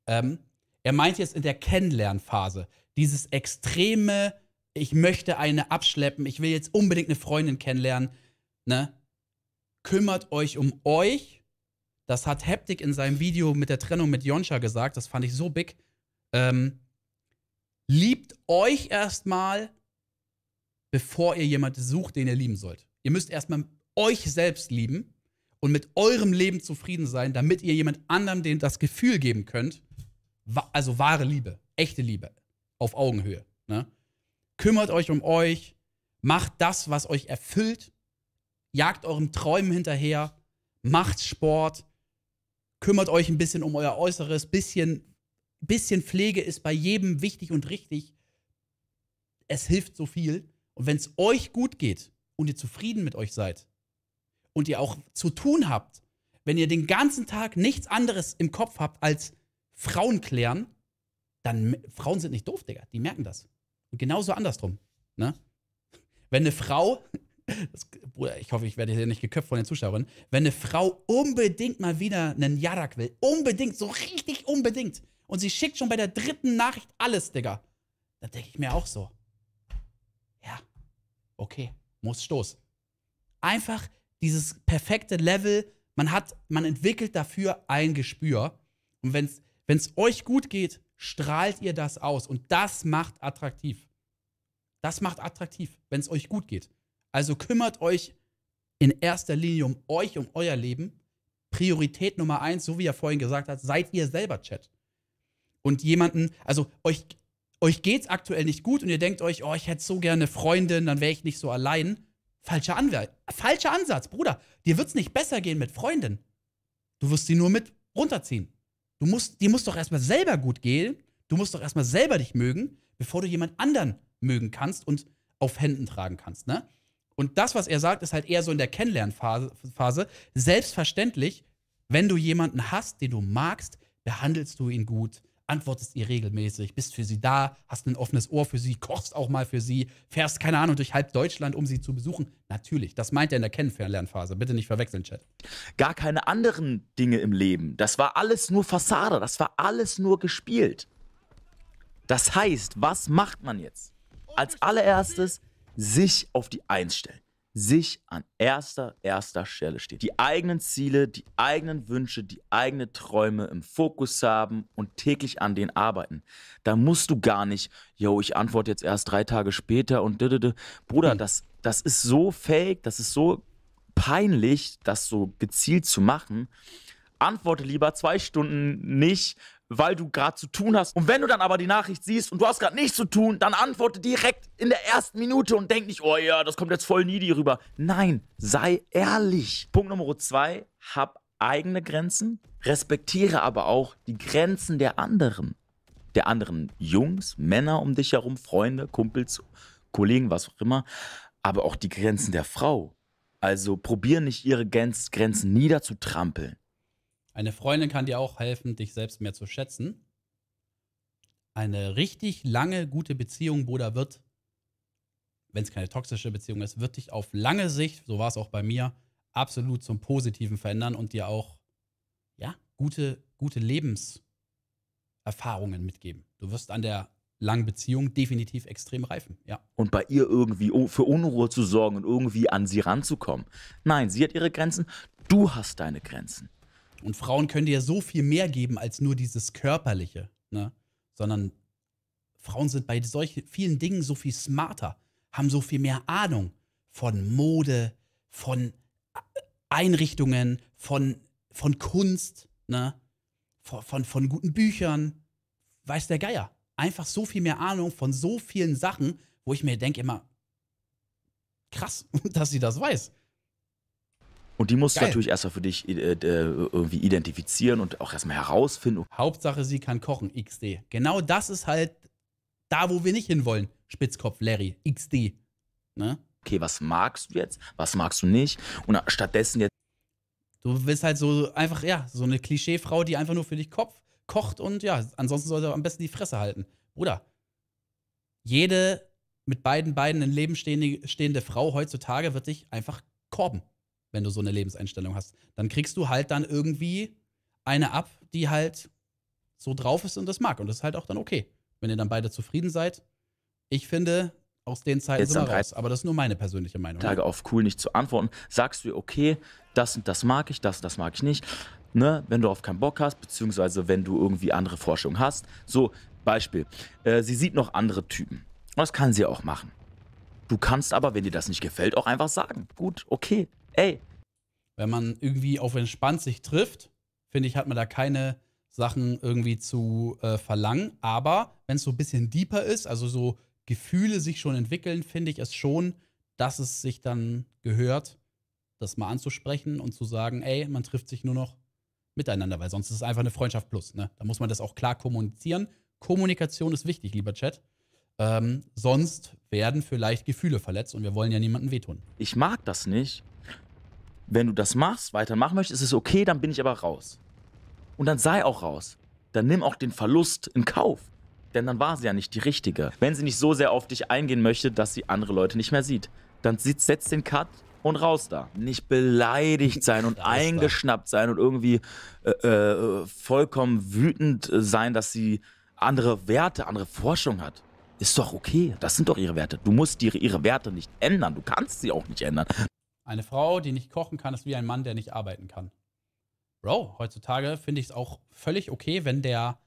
Er meint jetzt in der Kennenlernphase dieses extreme, ich möchte eine abschleppen, ich will jetzt unbedingt eine Freundin kennenlernen, ne? Kümmert euch um euch. Das hat Heptic in seinem Video mit der Trennung mit Jonscha gesagt. Das fand ich so big. Liebt euch erstmal, bevor ihr jemanden sucht, den ihr lieben sollt. Ihr müsst erstmal euch selbst lieben und mit eurem Leben zufrieden sein, damit ihr jemand anderem den das Gefühl geben könnt, also wahre Liebe, echte Liebe, auf Augenhöhe. Ne? Kümmert euch um euch, macht das, was euch erfüllt, jagt euren Träumen hinterher, macht Sport, kümmert euch ein bisschen um euer Äußeres, bisschen Pflege ist bei jedem wichtig und richtig. Es hilft so viel. Und wenn es euch gut geht und ihr zufrieden mit euch seid, und ihr auch zu tun habt, wenn ihr den ganzen Tag nichts anderes im Kopf habt als Frauen klären, dann, Frauen sind nicht doof, Digga, die merken das. Und genauso andersrum, ne? Wenn eine Frau, Bruder, ich hoffe, ich werde hier nicht geköpft von den Zuschauern, wenn eine Frau unbedingt mal wieder einen Jarak will, unbedingt, so richtig unbedingt, und sie schickt schon bei der dritten Nachricht alles, Digga, dann denke ich mir auch so, ja, okay, muss Stoß. Einfach dieses perfekte Level, man entwickelt dafür ein Gespür. Und wenn's euch gut geht, strahlt ihr das aus. Und das macht attraktiv. Das macht attraktiv, wenn es euch gut geht. Also kümmert euch in erster Linie um euch, um euer Leben. Priorität Nummer 1, so wie er vorhin gesagt hat, seid ihr selber, Chat. Und jemanden, also euch, euch geht's aktuell nicht gut und ihr denkt euch, oh, ich hätte so gerne eine Freundin, dann wäre ich nicht so allein. Falscher Ansatz, Bruder. Dir wird's nicht besser gehen mit Freundin. Du wirst sie nur mit runterziehen. Dir muss doch erstmal selber gut gehen. Du musst doch erstmal selber dich mögen, bevor du jemand anderen mögen kannst und auf Händen tragen kannst, ne? Und das, was er sagt, ist halt eher so in der Kennenlernphase. Selbstverständlich, wenn du jemanden hast, den du magst, behandelst du ihn gut, antwortest ihr regelmäßig, bist für sie da, hast ein offenes Ohr für sie, kochst auch mal für sie, fährst, keine Ahnung, durch halb Deutschland, um sie zu besuchen. Natürlich, das meint er in der Kennenlernphase. Bitte nicht verwechseln, Chat. Gar keine anderen Dinge im Leben. Das war alles nur Fassade, das war alles nur gespielt. Das heißt, was macht man jetzt? Als allererstes sich auf die Eins stellen. Sich an erster Stelle stehen. Die eigenen Ziele, die eigenen Wünsche, die eigenen Träume im Fokus haben und täglich an denen arbeiten. Da musst du gar nicht, yo, ich antworte jetzt erst 3 Tage später und Bruder, das ist so fake, das ist so peinlich, das so gezielt zu machen. Antworte lieber 2 Stunden nicht, weil du gerade zu tun hast. Und wenn du dann aber die Nachricht siehst und du hast gerade nichts zu tun, dann antworte direkt in der ersten Minute und denk nicht, oh ja, das kommt jetzt voll needy rüber. Nein, sei ehrlich. Punkt Nummer 2, hab eigene Grenzen, respektiere aber auch die Grenzen der anderen. Der anderen Jungs, Männer um dich herum, Freunde, Kumpels, Kollegen, was auch immer. Aber auch die Grenzen der Frau. Also probier nicht, ihre Grenzen niederzutrampeln. Eine Freundin kann dir auch helfen, dich selbst mehr zu schätzen. Eine richtig lange, gute Beziehung, Bruder, wird, wenn es keine toxische Beziehung ist, wird dich auf lange Sicht, so war es auch bei mir, absolut zum Positiven verändern und dir auch, ja, gute Lebenserfahrungen mitgeben. Du wirst an der langen Beziehung definitiv extrem reifen, ja. Und bei ihr irgendwie für Unruhe zu sorgen und irgendwie an sie ranzukommen. Nein, sie hat ihre Grenzen, du hast deine Grenzen. Und Frauen können dir so viel mehr geben als nur dieses Körperliche, ne? Sondern Frauen sind bei solchen vielen Dingen so viel smarter, haben so viel mehr Ahnung von Mode, von Einrichtungen, von Kunst, ne? Von guten Büchern, weiß der Geier. Einfach so viel mehr Ahnung von so vielen Sachen, wo ich mir denke immer, krass, dass sie das weiß. Und die musst du natürlich erstmal für dich irgendwie identifizieren und auch erstmal herausfinden. Hauptsache, sie kann kochen, XD. Genau das ist halt da, wo wir nicht hinwollen. Spitzkopf, Larry, XD. Ne? Okay, was magst du jetzt? Was magst du nicht? Und stattdessen jetzt... Du bist halt so einfach, ja, so eine Klischeefrau, die einfach nur für dich kocht und ja, ansonsten sollte am besten die Fresse halten. Bruder, jede mit beiden Beinen im Leben stehende Frau heutzutage wird dich einfach korben. Wenn du so eine Lebenseinstellung hast, dann kriegst du halt dann irgendwie eine ab, die halt so drauf ist und das mag. Und das ist halt auch dann okay, wenn ihr dann beide zufrieden seid. Ich finde, aus den Zeiten sind wir raus. Aber das ist nur meine persönliche Meinung. Tage auf cool nicht zu antworten. Sagst du, okay, das und das mag ich, das und das mag ich nicht. Ne? Wenn du auf keinen Bock hast, beziehungsweise wenn du irgendwie andere Forschung hast. So, Beispiel. Sie sieht noch andere Typen. Das kann sie auch machen. Du kannst aber, wenn dir das nicht gefällt, auch einfach sagen. Gut, okay. Ey. Wenn man irgendwie auf entspannt sich trifft, finde ich, hat man da keine Sachen irgendwie zu verlangen. Aber wenn es so ein bisschen deeper ist, also so Gefühle sich schon entwickeln, finde ich es schon, dass es sich dann gehört, das mal anzusprechen und zu sagen, ey, man trifft sich nur noch miteinander, weil sonst ist es einfach eine Freundschaft plus. Ne? Da muss man das auch klar kommunizieren. Kommunikation ist wichtig, lieber Chat. Sonst werden vielleicht Gefühle verletzt und wir wollen ja niemandem wehtun. Ich mag das nicht. Wenn du das machst, weitermachen möchtest, ist es okay, dann bin ich aber raus. Und dann sei auch raus. Dann nimm auch den Verlust in Kauf. Denn dann war sie ja nicht die Richtige. Wenn sie nicht so sehr auf dich eingehen möchte, dass sie andere Leute nicht mehr sieht, dann setz den Cut und raus da. Nicht beleidigt sein und eingeschnappt sein und irgendwie vollkommen wütend sein, dass sie andere Werte, andere Forschung hat. Ist doch okay. Das sind doch ihre Werte. Du musst ihre Werte nicht ändern. Du kannst sie auch nicht ändern. Eine Frau, die nicht kochen kann, ist wie ein Mann, der nicht arbeiten kann. Bro, heutzutage finde ich es auch völlig okay, wenn der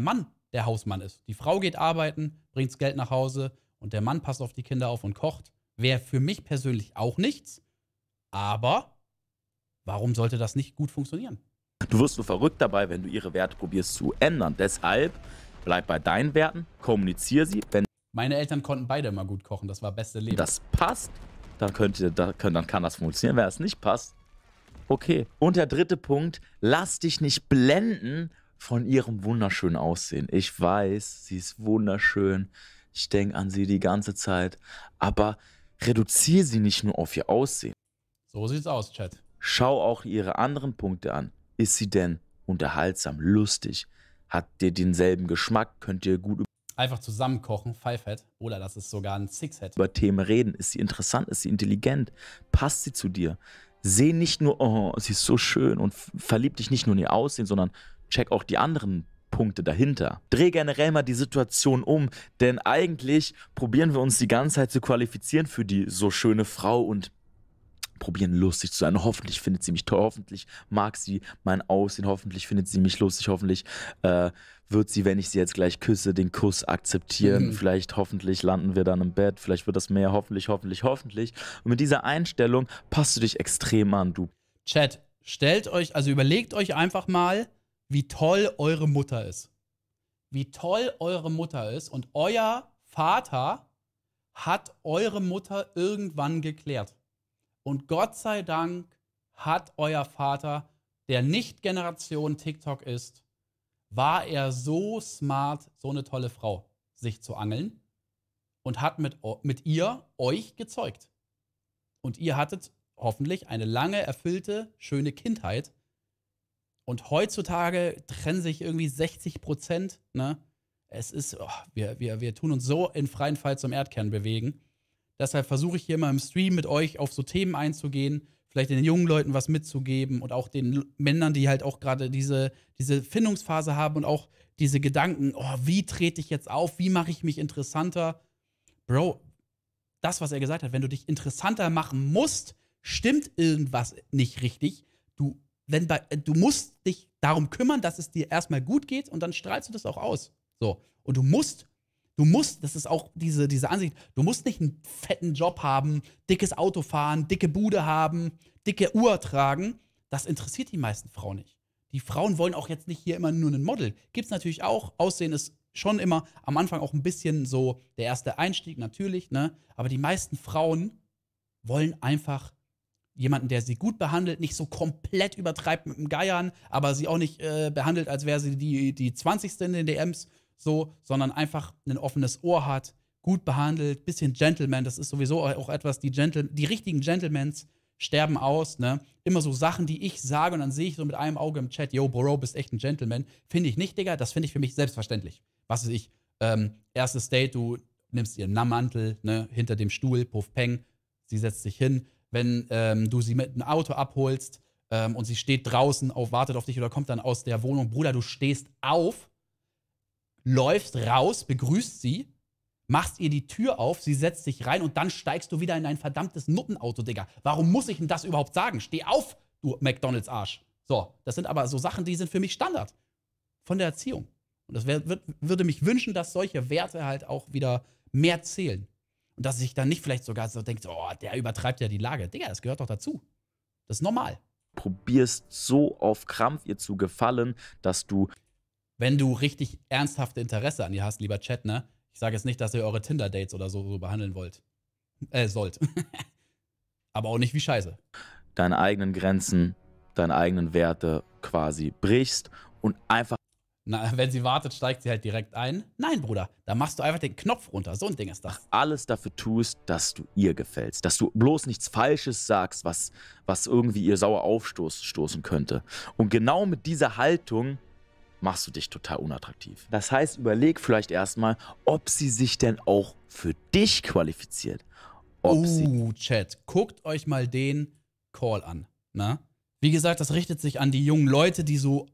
Mann der Hausmann ist. Die Frau geht arbeiten, bringt das Geld nach Hause und der Mann passt auf die Kinder auf und kocht. Wäre für mich persönlich auch nichts, aber warum sollte das nicht gut funktionieren? Du wirst nur verrückt dabei, wenn du ihre Werte probierst zu ändern. Deshalb Bleib bei deinen Werten, kommuniziere sie. Wenn meine Eltern konnten beide immer gut kochen, das war beste Leben. Das passt, dann kann das funktionieren. Wenn das nicht passt, okay. Und der dritte Punkt, lass dich nicht blenden von ihrem wunderschönen Aussehen. Ich weiß, sie ist wunderschön. Ich denke an sie die ganze Zeit. Aber reduziere sie nicht nur auf ihr Aussehen. So sieht's aus, Chat. Schau auch ihre anderen Punkte an. Ist sie denn unterhaltsam, lustig? Hat ihr denselben Geschmack? Könnt ihr gut einfach zusammen kochen, Five-Head. Oder das ist sogar ein Six-Head. Über Themen reden. Ist sie interessant? Ist sie intelligent? Passt sie zu dir? Seh nicht nur, oh, sie ist so schön, und verlieb dich nicht nur in ihr Aussehen, sondern check auch die anderen Punkte dahinter. Dreh generell mal die Situation um, denn eigentlich probieren wir uns die ganze Zeit zu qualifizieren für die so schöne Frau und probieren lustig zu sein. Hoffentlich findet sie mich toll, hoffentlich mag sie mein Aussehen, hoffentlich findet sie mich lustig, hoffentlich wird sie, wenn ich sie jetzt gleich küsse, den Kuss akzeptieren. Vielleicht, hoffentlich landen wir dann im Bett, vielleicht wird das mehr, hoffentlich, hoffentlich, hoffentlich. Und mit dieser Einstellung passt du dich extrem an, du. Chat, stellt euch, also überlegt euch einfach mal, wie toll eure Mutter ist. Wie toll eure Mutter ist, und euer Vater hat eure Mutter irgendwann geklärt. Und Gott sei Dank hat euer Vater, der nicht Generation TikTok ist, war er so smart, so eine tolle Frau sich zu angeln, und hat mit ihr euch gezeugt. Und ihr hattet hoffentlich eine lange, erfüllte, schöne Kindheit. Und heutzutage trennen sich irgendwie 60%, ne? Es ist, oh, wir tun uns so in freien Fall zum Erdkern bewegen. Deshalb versuche ich hier immer im Stream mit euch auf so Themen einzugehen, vielleicht den jungen Leuten was mitzugeben und auch den Männern, die halt auch gerade diese Findungsphase haben und auch diese Gedanken, oh, wie trete ich jetzt auf, wie mache ich mich interessanter? Bro, das, was er gesagt hat, wenn du dich interessanter machen musst, stimmt irgendwas nicht richtig. Du musst dich darum kümmern, dass es dir erstmal gut geht, und dann strahlst du das auch aus. So. Und du musst, das ist auch diese Ansicht, du musst nicht einen fetten Job haben, dickes Auto fahren, dicke Bude haben, dicke Uhr tragen. Das interessiert die meisten Frauen nicht. Die Frauen wollen auch jetzt nicht hier immer nur ein Model. Gibt's natürlich auch. Aussehen ist schon immer am Anfang auch ein bisschen so der erste Einstieg, natürlich, ne? Aber die meisten Frauen wollen einfach jemanden, der sie gut behandelt, nicht so komplett übertreibt mit dem Geiern, aber sie auch nicht behandelt, als wäre sie die 20. in den DMs, so, sondern einfach ein offenes Ohr hat, gut behandelt, bisschen Gentleman. Das ist sowieso auch etwas, die richtigen Gentlemans sterben aus, ne? Immer so Sachen, die ich sage, und dann sehe ich so mit einem Auge im Chat, yo, Bro, bist echt ein Gentleman. Finde ich nicht, Digga, das finde ich für mich selbstverständlich. Was weiß ich, erstes Date, du nimmst ihren Nammantel, ne, hinter dem Stuhl, puff, peng, sie setzt sich hin. Wenn du sie mit einem Auto abholst und sie steht draußen auf, wartet auf dich oder kommt dann aus der Wohnung. Bruder, du stehst auf, läufst raus, begrüßt sie, machst ihr die Tür auf, sie setzt sich rein, und dann steigst du wieder in ein verdammtes Nuttenauto, Digga. Warum muss ich denn das überhaupt sagen? Steh auf, du McDonalds-Arsch. So, das sind aber so Sachen, die sind für mich Standard von der Erziehung. Und das würde mich wünschen, dass solche Werte halt auch wieder mehr zählen. Und dass ich dann nicht vielleicht sogar so denke, oh, der übertreibt ja die Lage. Digga, das gehört doch dazu. Das ist normal. Probierst so auf Krampf ihr zu gefallen, dass du... Wenn du richtig ernsthafte Interesse an ihr hast, lieber Chat, ne? Ich sage jetzt nicht, dass ihr eure Tinder-Dates oder so behandeln wollt. Sollt. Aber auch nicht wie Scheiße. Deine eigenen Grenzen, deine eigenen Werte quasi brichst und einfach... Na, wenn sie wartet, steigt sie halt direkt ein. Nein, Bruder, da machst du einfach den Knopf runter. So ein Ding ist das. Alles dafür tust, dass du ihr gefällst. Dass du bloß nichts Falsches sagst, was irgendwie ihr sauer aufstoßen könnte. Und genau mit dieser Haltung machst du dich total unattraktiv. Das heißt, überleg vielleicht erstmal, ob sie sich denn auch für dich qualifiziert. Chat, guckt euch mal den Call an. Na? Wie gesagt, das richtet sich an die jungen Leute, die so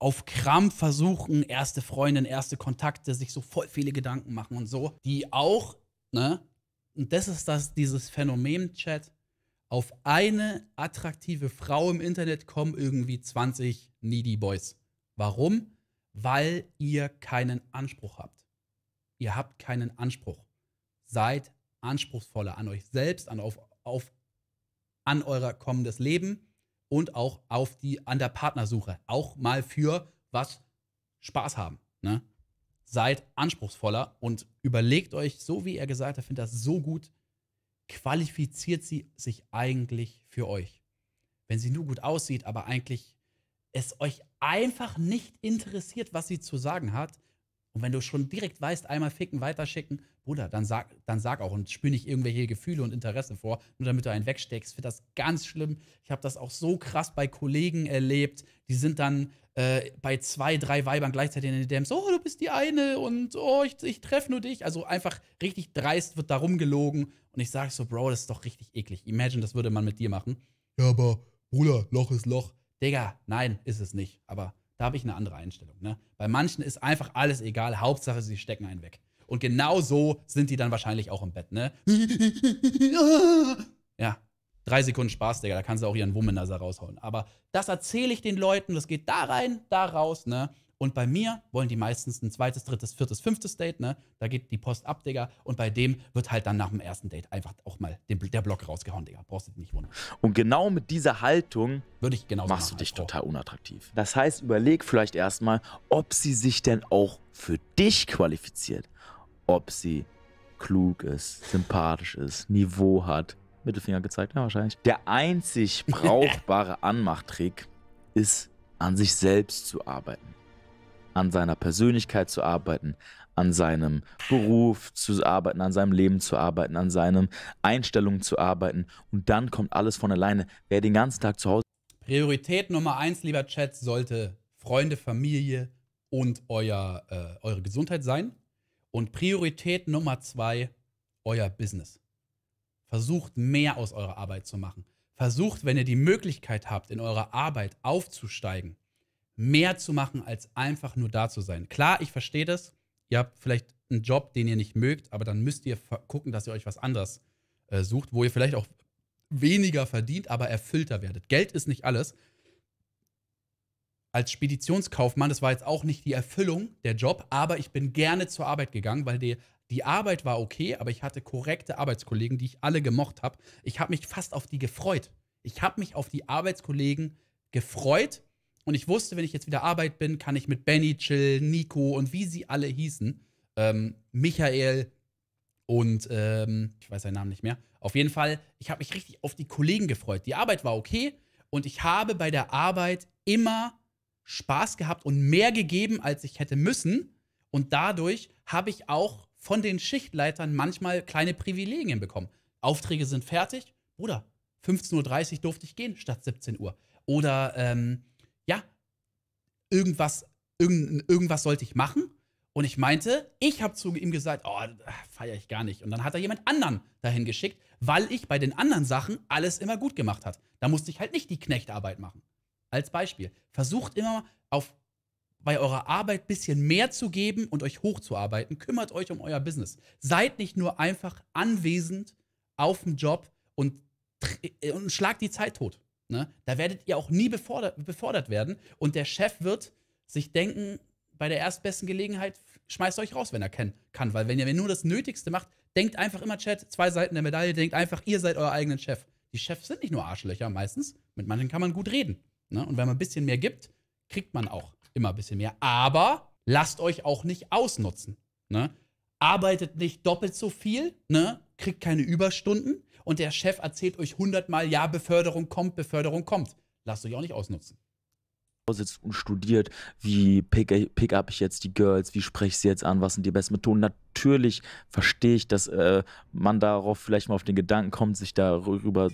auf Krampf versuchen, erste Freundin, erste Kontakte, sich so voll viele Gedanken machen und so, die auch, ne, und das ist dieses Phänomen, Chat, auf eine attraktive Frau im Internet kommen irgendwie 20 needy Boys. Warum? Weil ihr keinen Anspruch habt. Ihr habt keinen Anspruch. Seid anspruchsvoller an euch selbst, an euer kommendes Leben. Und auch an der Partnersuche. Auch mal für was Spaß haben. Ne? seid anspruchsvoller und überlegt euch, so wie er gesagt hat, findet das so gut, qualifiziert sie sich eigentlich für euch. Wenn sie nur gut aussieht, aber eigentlich es euch einfach nicht interessiert, was sie zu sagen hat, und wenn du schon direkt weißt, einmal ficken, weiterschicken, Bruder, dann sag auch und spür nicht irgendwelche Gefühle und Interessen vor, nur damit du einen wegsteckst. Ich finde das ganz schlimm. Ich habe das auch so krass bei Kollegen erlebt. Die sind dann bei 2, 3 Weibern gleichzeitig in den DMs, oh, du bist die eine und oh, ich treffe nur dich. Also einfach richtig dreist wird da rumgelogen. Und ich sage so, Bro, das ist doch richtig eklig. Imagine, das würde man mit dir machen. Ja, aber Bruder, Loch ist Loch. Digga, nein, ist es nicht. Aber da habe ich eine andere Einstellung. Ne? Bei manchen ist einfach alles egal. Hauptsache, sie stecken einen weg. Und genau so sind die dann wahrscheinlich auch im Bett. Ne? Ja, 3 Sekunden Spaß, Digga. Da kannst du auch ihren Womanizer raushauen. Aber das erzähle ich den Leuten. Das geht da rein, da raus. Ne? Und bei mir wollen die meistens ein 2., 3., 4., 5. Date. Ne? Da geht die Post ab, Digga. Und bei dem wird halt dann nach dem 1. Date einfach auch mal der Block rausgehauen, Digga. Brauchst du dich nicht wundern. Und genau mit dieser Haltung würde ich genauso machst machen, du dich total unattraktiv. Das heißt, überleg vielleicht erstmal, ob sie sich denn auch für dich qualifiziert. Ob sie klug ist, sympathisch ist, Niveau hat. Mittelfinger gezeigt, ja wahrscheinlich. Der einzig brauchbare Anmachtrick ist, an sich selbst zu arbeiten. An seiner Persönlichkeit zu arbeiten, an seinem Beruf zu arbeiten, an seinem Leben zu arbeiten, an seinen Einstellungen zu arbeiten. Und dann kommt alles von alleine. Wer den ganzen Tag zu Hause... Priorität Nummer 1, lieber Chat, sollte Freunde, Familie und eure Gesundheit sein. Und Priorität Nummer 2, euer Business. Versucht, mehr aus eurer Arbeit zu machen. Versucht, wenn ihr die Möglichkeit habt, in eurer Arbeit aufzusteigen, mehr zu machen, als einfach nur da zu sein. Klar, ich verstehe das. Ihr habt vielleicht einen Job, den ihr nicht mögt, aber dann müsst ihr gucken, dass ihr euch was anderes sucht, wo ihr vielleicht auch weniger verdient, aber erfüllter werdet. Geld ist nicht alles. Als Speditionskaufmann, das war jetzt auch nicht die Erfüllung, der Job, aber ich bin gerne zur Arbeit gegangen, weil die Arbeit war okay, aber ich hatte korrekte Arbeitskollegen, die ich alle gemocht habe. Ich habe mich fast auf die gefreut. Ich habe mich auf die Arbeitskollegen gefreut. Und ich wusste, wenn ich jetzt wieder Arbeit bin, kann ich mit Benny, Chill, Nico und wie sie alle hießen, Michael und, ich weiß seinen Namen nicht mehr. Auf jeden Fall, ich habe mich richtig auf die Kollegen gefreut. Die Arbeit war okay und ich habe bei der Arbeit immer Spaß gehabt und mehr gegeben, als ich hätte müssen. Und dadurch habe ich auch von den Schichtleitern manchmal kleine Privilegien bekommen. Aufträge sind fertig. Bruder, 15:30 Uhr durfte ich gehen statt 17 Uhr. Oder, ja, irgendwas sollte ich machen. Und ich meinte, ich habe zu ihm gesagt, oh, feiere ich gar nicht. Und dann hat er jemand anderen dahin geschickt, weil ich bei den anderen Sachen alles immer gut gemacht habe. Da musste ich halt nicht die Knechtarbeit machen. Als Beispiel. Versucht immer, bei eurer Arbeit ein bisschen mehr zu geben und euch hochzuarbeiten. Kümmert euch um euer Business. Seid nicht nur einfach anwesend auf dem Job und schlagt die Zeit tot. Ne? Da werdet ihr auch nie befördert werden. Und der Chef wird sich denken, bei der erstbesten Gelegenheit schmeißt euch raus, wenn er kann. Weil wenn ihr nur das Nötigste macht, denkt einfach immer, Chat, 2 Seiten der Medaille, denkt einfach, ihr seid euer eigenen Chef. Die Chefs sind nicht nur Arschlöcher meistens. Mit manchen kann man gut reden. Ne? Und wenn man ein bisschen mehr gibt, kriegt man auch immer ein bisschen mehr. Aber lasst euch auch nicht ausnutzen. Ne? Arbeitet nicht doppelt so viel, ne? Kriegt keine Überstunden. Und der Chef erzählt euch 100-mal, ja, Beförderung kommt. Lasst euch auch nicht ausnutzen. Sitzt und studiert, wie pick up ich jetzt die Girls, wie spreche ich sie jetzt an, was sind die besten Methoden. Natürlich verstehe ich, dass man darauf vielleicht mal auf den Gedanken kommt, sich darüber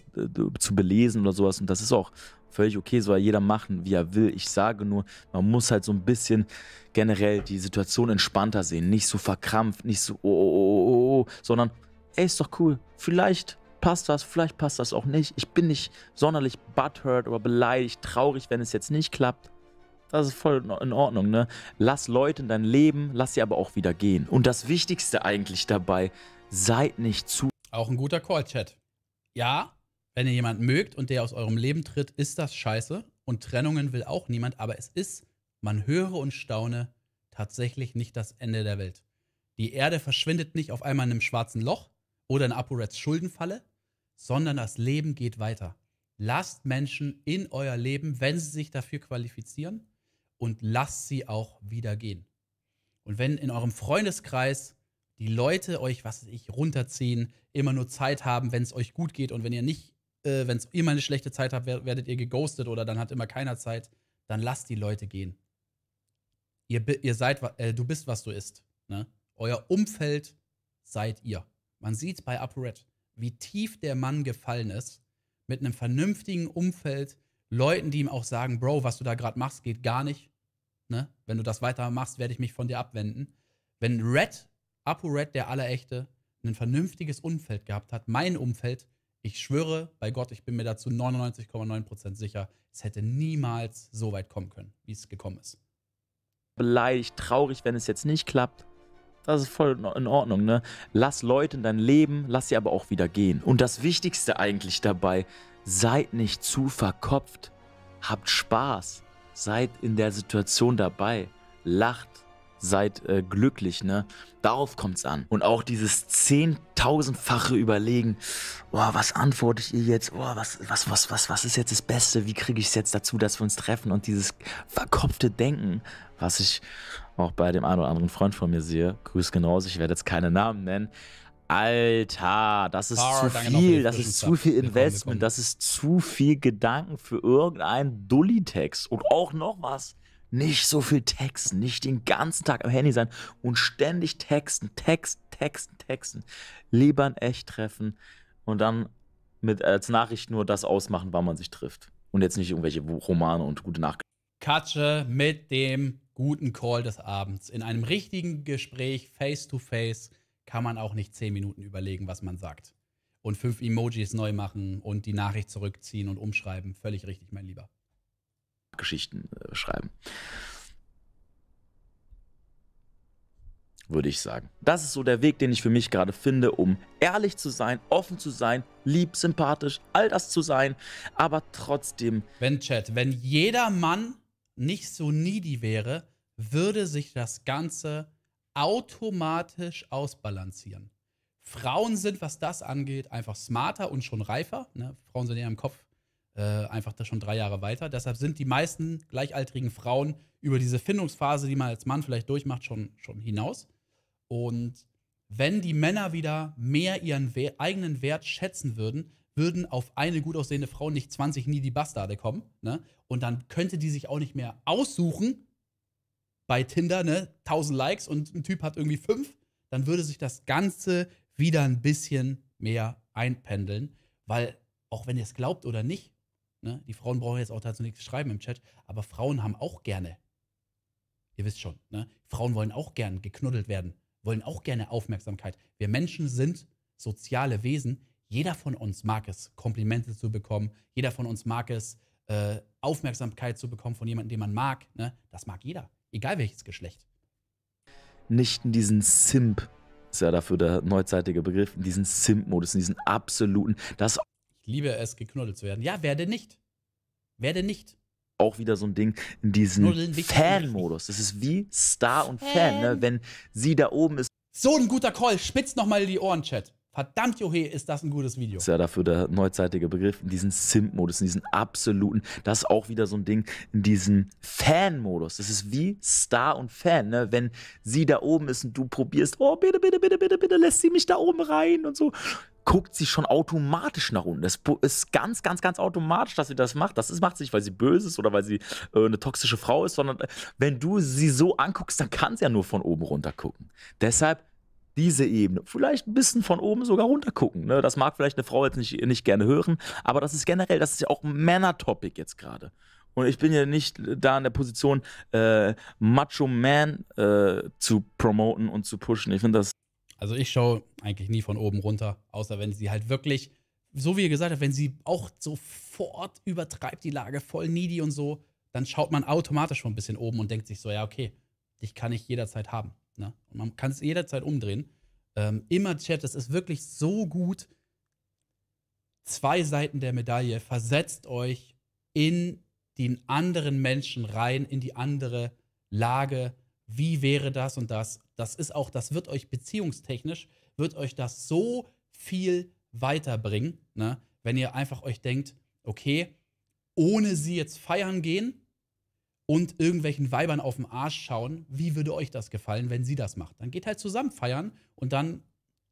zu belesen oder sowas. Und das ist auch völlig okay, soll jeder machen, wie er will. Ich sage nur, man muss halt so ein bisschen generell die Situation entspannter sehen. Nicht so verkrampft, nicht so oh, sondern ey, ist doch cool, vielleicht passt das, vielleicht passt das auch nicht. Ich bin nicht sonderlich butthurt oder beleidigt, traurig, wenn es jetzt nicht klappt. Das ist voll in Ordnung, ne? Lass Leute in dein Leben, lass sie aber auch wieder gehen. Und das Wichtigste eigentlich dabei, seid nicht zu... Auch ein guter Call-Chat. Ja, wenn ihr jemanden mögt und der aus eurem Leben tritt, ist das scheiße. Und Trennungen will auch niemand, aber es ist, man höre und staune, tatsächlich nicht das Ende der Welt. Die Erde verschwindet nicht auf einmal in einem schwarzen Loch oder in ApoReds Schuldenfalle, sondern das Leben geht weiter. Lasst Menschen in euer Leben, wenn sie sich dafür qualifizieren, und lasst sie auch wieder gehen. Und wenn in eurem Freundeskreis die Leute euch, was weiß ich, runterziehen, immer nur Zeit haben, wenn es euch gut geht, und wenn ihr nicht, wenn es immer eine schlechte Zeit habt, werdet ihr geghostet oder dann hat immer keiner Zeit, dann lasst die Leute gehen. Ihr seid, du bist, was du isst. Ne? Euer Umfeld seid ihr. Man sieht bei ApoRed, wie tief der Mann gefallen ist, mit einem vernünftigen Umfeld, Leuten, die ihm auch sagen, Bro, was du da gerade machst, geht gar nicht. Ne? Wenn du das weiter machst, werde ich mich von dir abwenden. Wenn ApoRed, der Allerechte, ein vernünftiges Umfeld gehabt hat, mein Umfeld, ich schwöre bei Gott, ich bin mir dazu 99,9% sicher, es hätte niemals so weit kommen können, wie es gekommen ist. Beleidigt, traurig, wenn es jetzt nicht klappt. Das ist voll in Ordnung, ne? Lass Leute in dein Leben, lass sie aber auch wieder gehen. Und das Wichtigste eigentlich dabei, seid nicht zu verkopft. Habt Spaß. Seid in der Situation dabei. Lacht. Seid glücklich, ne? Darauf kommt's an. Und auch dieses 10.000-fache Überlegen, oh, was antworte ich ihr jetzt? Oh, was ist jetzt das Beste? Wie kriege ich es jetzt dazu, dass wir uns treffen? Und dieses verkopfte Denken, was ich auch bei dem einen oder anderen Freund von mir sehe, grüß genauso, ich werde jetzt keine Namen nennen. Alter, das ist zu viel, das ist zu viel Investment, das ist zu viel Gedanken für irgendeinen Dulli-Text. Und auch noch was. Nicht so viel texten, nicht den ganzen Tag am Handy sein und ständig texten. Lieber in echt treffen und dann mit als Nachricht nur das ausmachen, wann man sich trifft. Und jetzt nicht irgendwelche Romane und gute Nachrichten. Katsche mit dem guten Call des Abends. In einem richtigen Gespräch, face-to-face, kann man auch nicht 10 Minuten überlegen, was man sagt. Und 5 Emojis neu machen und die Nachricht zurückziehen und umschreiben. Völlig richtig, mein Lieber. Geschichten schreiben. Würde ich sagen. Das ist so der Weg, den ich für mich gerade finde, um ehrlich zu sein, offen zu sein, lieb, sympathisch, all das zu sein, aber trotzdem... Wenn jeder Mann nicht so needy wäre, würde sich das Ganze automatisch ausbalancieren. Frauen sind, was das angeht, einfach smarter und schon reifer. Ne? Frauen sind in ihrem Kopf einfach da schon 3 Jahre weiter. Deshalb sind die meisten gleichaltrigen Frauen über diese Findungsphase, die man als Mann vielleicht durchmacht, schon hinaus. Und wenn die Männer wieder mehr ihren eigenen Wert schätzen würden, würden auf eine gut aussehende Frau nicht 20 nie die Bastarde kommen. Ne? Und dann könnte die sich auch nicht mehr aussuchen bei Tinder, ne? 1000 Likes und ein Typ hat irgendwie 5. Dann würde sich das Ganze wieder ein bisschen mehr einpendeln. Weil, auch wenn ihr es glaubt oder nicht, ne? Die Frauen brauchen jetzt auch dazu nichts schreiben im Chat, aber Frauen haben auch gerne, ihr wisst schon, ne? Frauen wollen auch gerne geknuddelt werden, wollen auch gerne Aufmerksamkeit. Wir Menschen sind soziale Wesen. Jeder von uns mag es, Komplimente zu bekommen. Jeder von uns mag es, Aufmerksamkeit zu bekommen von jemandem, den man mag. Ne? Das mag jeder, egal welches Geschlecht. Nicht in diesen Simp, ist ja dafür der neuzeitige Begriff, in diesen Simp-Modus, in diesen absoluten, das... Liebe es, geknuddelt zu werden. Ja, werde nicht. Werde nicht. Auch wieder so ein Ding in diesem Fan-Modus. Das ist wie Star und Fan, ne? Wenn sie da oben ist. So ein guter Call. Spitz nochmal die Ohren, Chat. Verdammt, Johe, ist das ein gutes Video. Ist ja dafür der neuzeitige Begriff. In diesem Simp-Modus, in diesem absoluten. Das ist auch wieder so ein Ding in diesem Fan-Modus. Das ist wie Star und Fan, ne? Wenn sie da oben ist und du probierst, oh, bitte, bitte, bitte, bitte, bitte, lässt sie mich da oben rein und so. Guckt sie schon automatisch nach unten. Das ist ganz, ganz, ganz automatisch, dass sie das macht. Das macht sie nicht, weil sie böse ist oder weil sie eine toxische Frau ist, sondern wenn du sie so anguckst, dann kann sie ja nur von oben runter gucken. Deshalb diese Ebene. Vielleicht ein bisschen von oben sogar runter gucken. Ne? Das mag vielleicht eine Frau jetzt nicht gerne hören, aber das ist generell, das ist ja auch ein Männer-Topic jetzt gerade. Und ich bin ja nicht da in der Position, Macho Man zu promoten und zu pushen. Ich finde das... Also ich schaue eigentlich nie von oben runter, außer wenn sie halt wirklich, so wie ihr gesagt habt, wenn sie auch sofort übertreibt die Lage, voll needy und so, dann schaut man automatisch schon ein bisschen oben und denkt sich so, ja okay, dich kann ich jederzeit haben. Ne? Und man kann es jederzeit umdrehen. Immer Chat, das ist wirklich so gut. 2 Seiten der Medaille, versetzt euch in den anderen Menschen rein, in die andere Lage. Wie wäre das und das? Das ist auch, das wird euch beziehungstechnisch, wird euch das so viel weiterbringen, ne? Wenn ihr einfach euch denkt, okay, ohne sie jetzt feiern gehen, und irgendwelchen Weibern auf den Arsch schauen, wie würde euch das gefallen, wenn sie das macht? Dann geht halt zusammen feiern und dann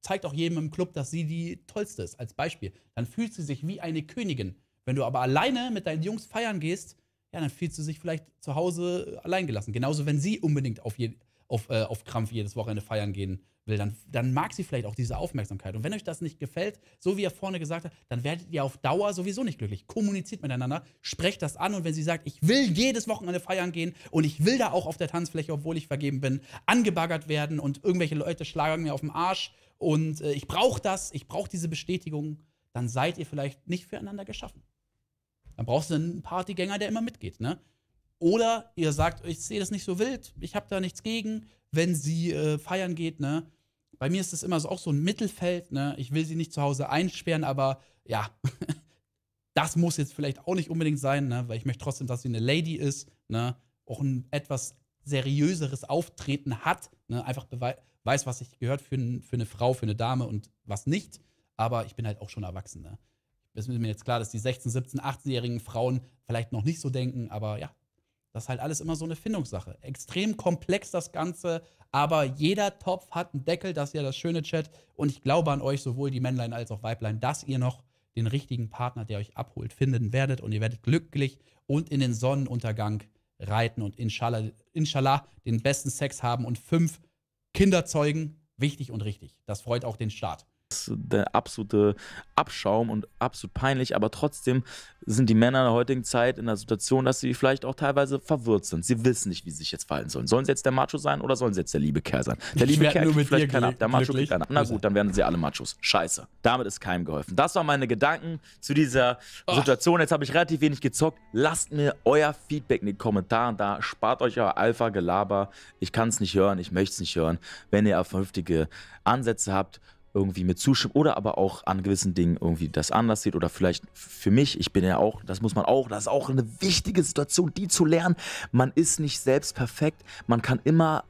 zeigt auch jedem im Club, dass sie die Tollste ist, als Beispiel. Dann fühlt sie sich wie eine Königin. Wenn du aber alleine mit deinen Jungs feiern gehst, ja, dann fühlt sie sich vielleicht zu Hause alleingelassen. Genauso, wenn sie unbedingt auf Krampf jedes Wochenende feiern gehen will, dann mag sie vielleicht auch diese Aufmerksamkeit. Und wenn euch das nicht gefällt, so wie er vorne gesagt hat, dann werdet ihr auf Dauer sowieso nicht glücklich. Kommuniziert miteinander, sprecht das an und wenn sie sagt, ich will jedes Wochenende feiern gehen und ich will da auch auf der Tanzfläche, obwohl ich vergeben bin, angebaggert werden und irgendwelche Leute schlagen mir auf den Arsch und ich brauche das, ich brauche diese Bestätigung, dann seid ihr vielleicht nicht füreinander geschaffen. Dann brauchst du einen Partygänger, der immer mitgeht, ne? Oder ihr sagt, ich sehe das nicht so wild, ich habe da nichts gegen, wenn sie feiern geht, ne? Bei mir ist das immer so, auch so ein Mittelfeld, ne? Ich will sie nicht zu Hause einsperren, aber ja, das muss jetzt vielleicht auch nicht unbedingt sein, ne? Weil ich möchte trotzdem, dass sie eine Lady ist, ne? Auch ein etwas seriöseres Auftreten hat, ne? Einfach weiß, was ich gehört für eine Frau, für eine Dame und was nicht. Aber ich bin halt auch schon erwachsen, ne? Es ist mir jetzt klar, dass die 16-, 17-, 18-jährigen Frauen vielleicht noch nicht so denken, aber ja, das ist halt alles immer so eine Findungssache. Extrem komplex das Ganze, aber jeder Topf hat einen Deckel, das ist ja das schöne Chat. Und ich glaube an euch, sowohl die Männlein als auch Weiblein, dass ihr noch den richtigen Partner, der euch abholt, finden werdet. Und ihr werdet glücklich und in den Sonnenuntergang reiten und inshallah den besten Sex haben und 5 Kinder zeugen. Wichtig und richtig. Das freut auch den Staat. Das ist der absolute Abschaum und absolut peinlich, aber trotzdem sind die Männer in der heutigen Zeit in der Situation, dass sie vielleicht auch teilweise verwirrt sind. Sie wissen nicht, wie sie sich jetzt verhalten sollen. Sollen sie jetzt der Macho sein oder sollen sie jetzt der liebe Kerl sein? Der liebe Kerl kriegt vielleicht keinen ab, der Macho kriegt keinen ab. Na gut, dann werden sie alle Machos. Scheiße. Damit ist keinem geholfen. Das waren meine Gedanken zu dieser Situation. Jetzt habe ich relativ wenig gezockt. Lasst mir euer Feedback in den Kommentaren da. Spart euch euer Alpha-Gelaber. Ich kann es nicht hören, ich möchte es nicht hören. Wenn ihr vernünftige Ansätze habt, irgendwie mit Zuschrift oder aber auch an gewissen Dingen irgendwie das anders sieht oder vielleicht für mich, ich bin ja auch, das muss man auch, das ist auch eine wichtige Situation, die zu lernen. Man ist nicht selbst perfekt, man kann immer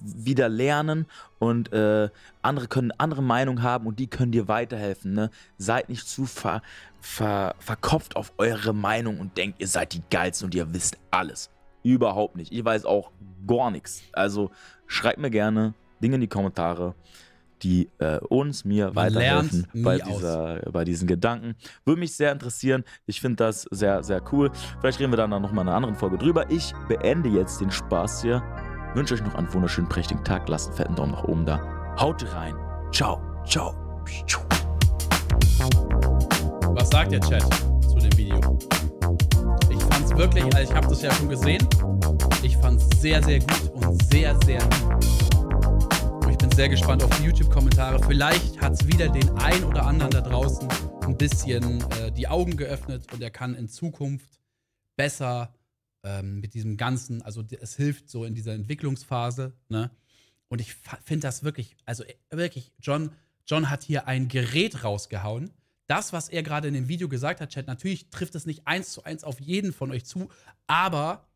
wieder lernen und andere können andere Meinung haben und die können dir weiterhelfen, ne? Seid nicht zu verkopft auf eure Meinung und denkt, ihr seid die Geilsten und ihr wisst alles. Überhaupt nicht. Ich weiß auch gar nichts. Also schreibt mir gerne Dinge in die Kommentare, die mir weiterhelfen bei diesen Gedanken. Würde mich sehr interessieren. Ich finde das sehr, sehr cool. Vielleicht reden wir dann nochmal in einer anderen Folge drüber. Ich beende jetzt den Spaß hier. Wünsche euch noch einen wunderschönen, prächtigen Tag. Lasst einen fetten Daumen nach oben da. Haut rein. Ciao. Ciao. Was sagt der Chat zu dem Video? Ich fand es wirklich, also ich habe das ja schon gesehen. Ich fand es sehr, sehr gut und sehr, sehr sehr gespannt auf die YouTube-Kommentare. Vielleicht hat es wieder den ein oder anderen da draußen ein bisschen die Augen geöffnet und er kann in Zukunft besser mit diesem Ganzen, also es hilft so in dieser Entwicklungsphase, ne? Und ich finde das wirklich, also wirklich, John hat hier ein Gerät rausgehauen. Das, was er gerade in dem Video gesagt hat, Chat, natürlich trifft es nicht 1:1 auf jeden von euch zu, aber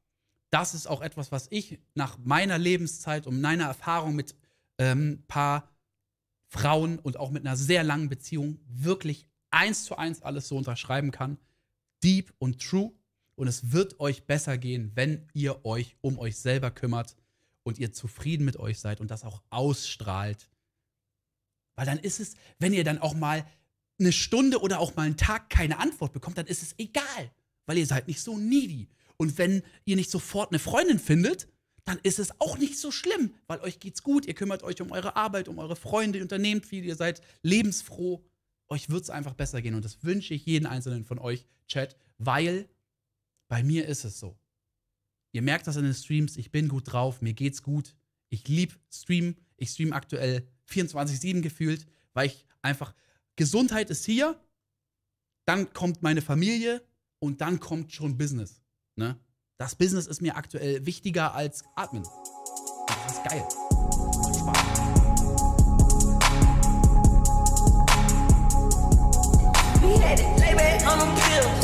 das ist auch etwas, was ich nach meiner Lebenszeit und meiner Erfahrung mit paar Frauen und auch mit einer sehr langen Beziehung wirklich 1:1 alles so unterschreiben kann. Deep und true. Und es wird euch besser gehen, wenn ihr euch um euch selber kümmert und ihr zufrieden mit euch seid und das auch ausstrahlt. Weil dann ist es, wenn ihr dann auch mal eine Stunde oder auch mal einen Tag keine Antwort bekommt, dann ist es egal, weil ihr seid nicht so needy. Und wenn ihr nicht sofort eine Freundin findet, dann ist es auch nicht so schlimm, weil euch geht's gut, ihr kümmert euch um eure Arbeit, um eure Freunde, ihr unternehmt viel, ihr seid lebensfroh, euch wird's einfach besser gehen und das wünsche ich jeden einzelnen von euch, Chat, weil bei mir ist es so. Ihr merkt das in den Streams, ich bin gut drauf, mir geht's gut, ich liebe Streamen, ich streame aktuell 24/7 gefühlt, weil ich einfach, Gesundheit ist hier, dann kommt meine Familie und dann kommt schon Business, ne? Das Business ist mir aktuell wichtiger als Atmen. Das ist geil. Macht Spaß. We let it, baby, on them pills.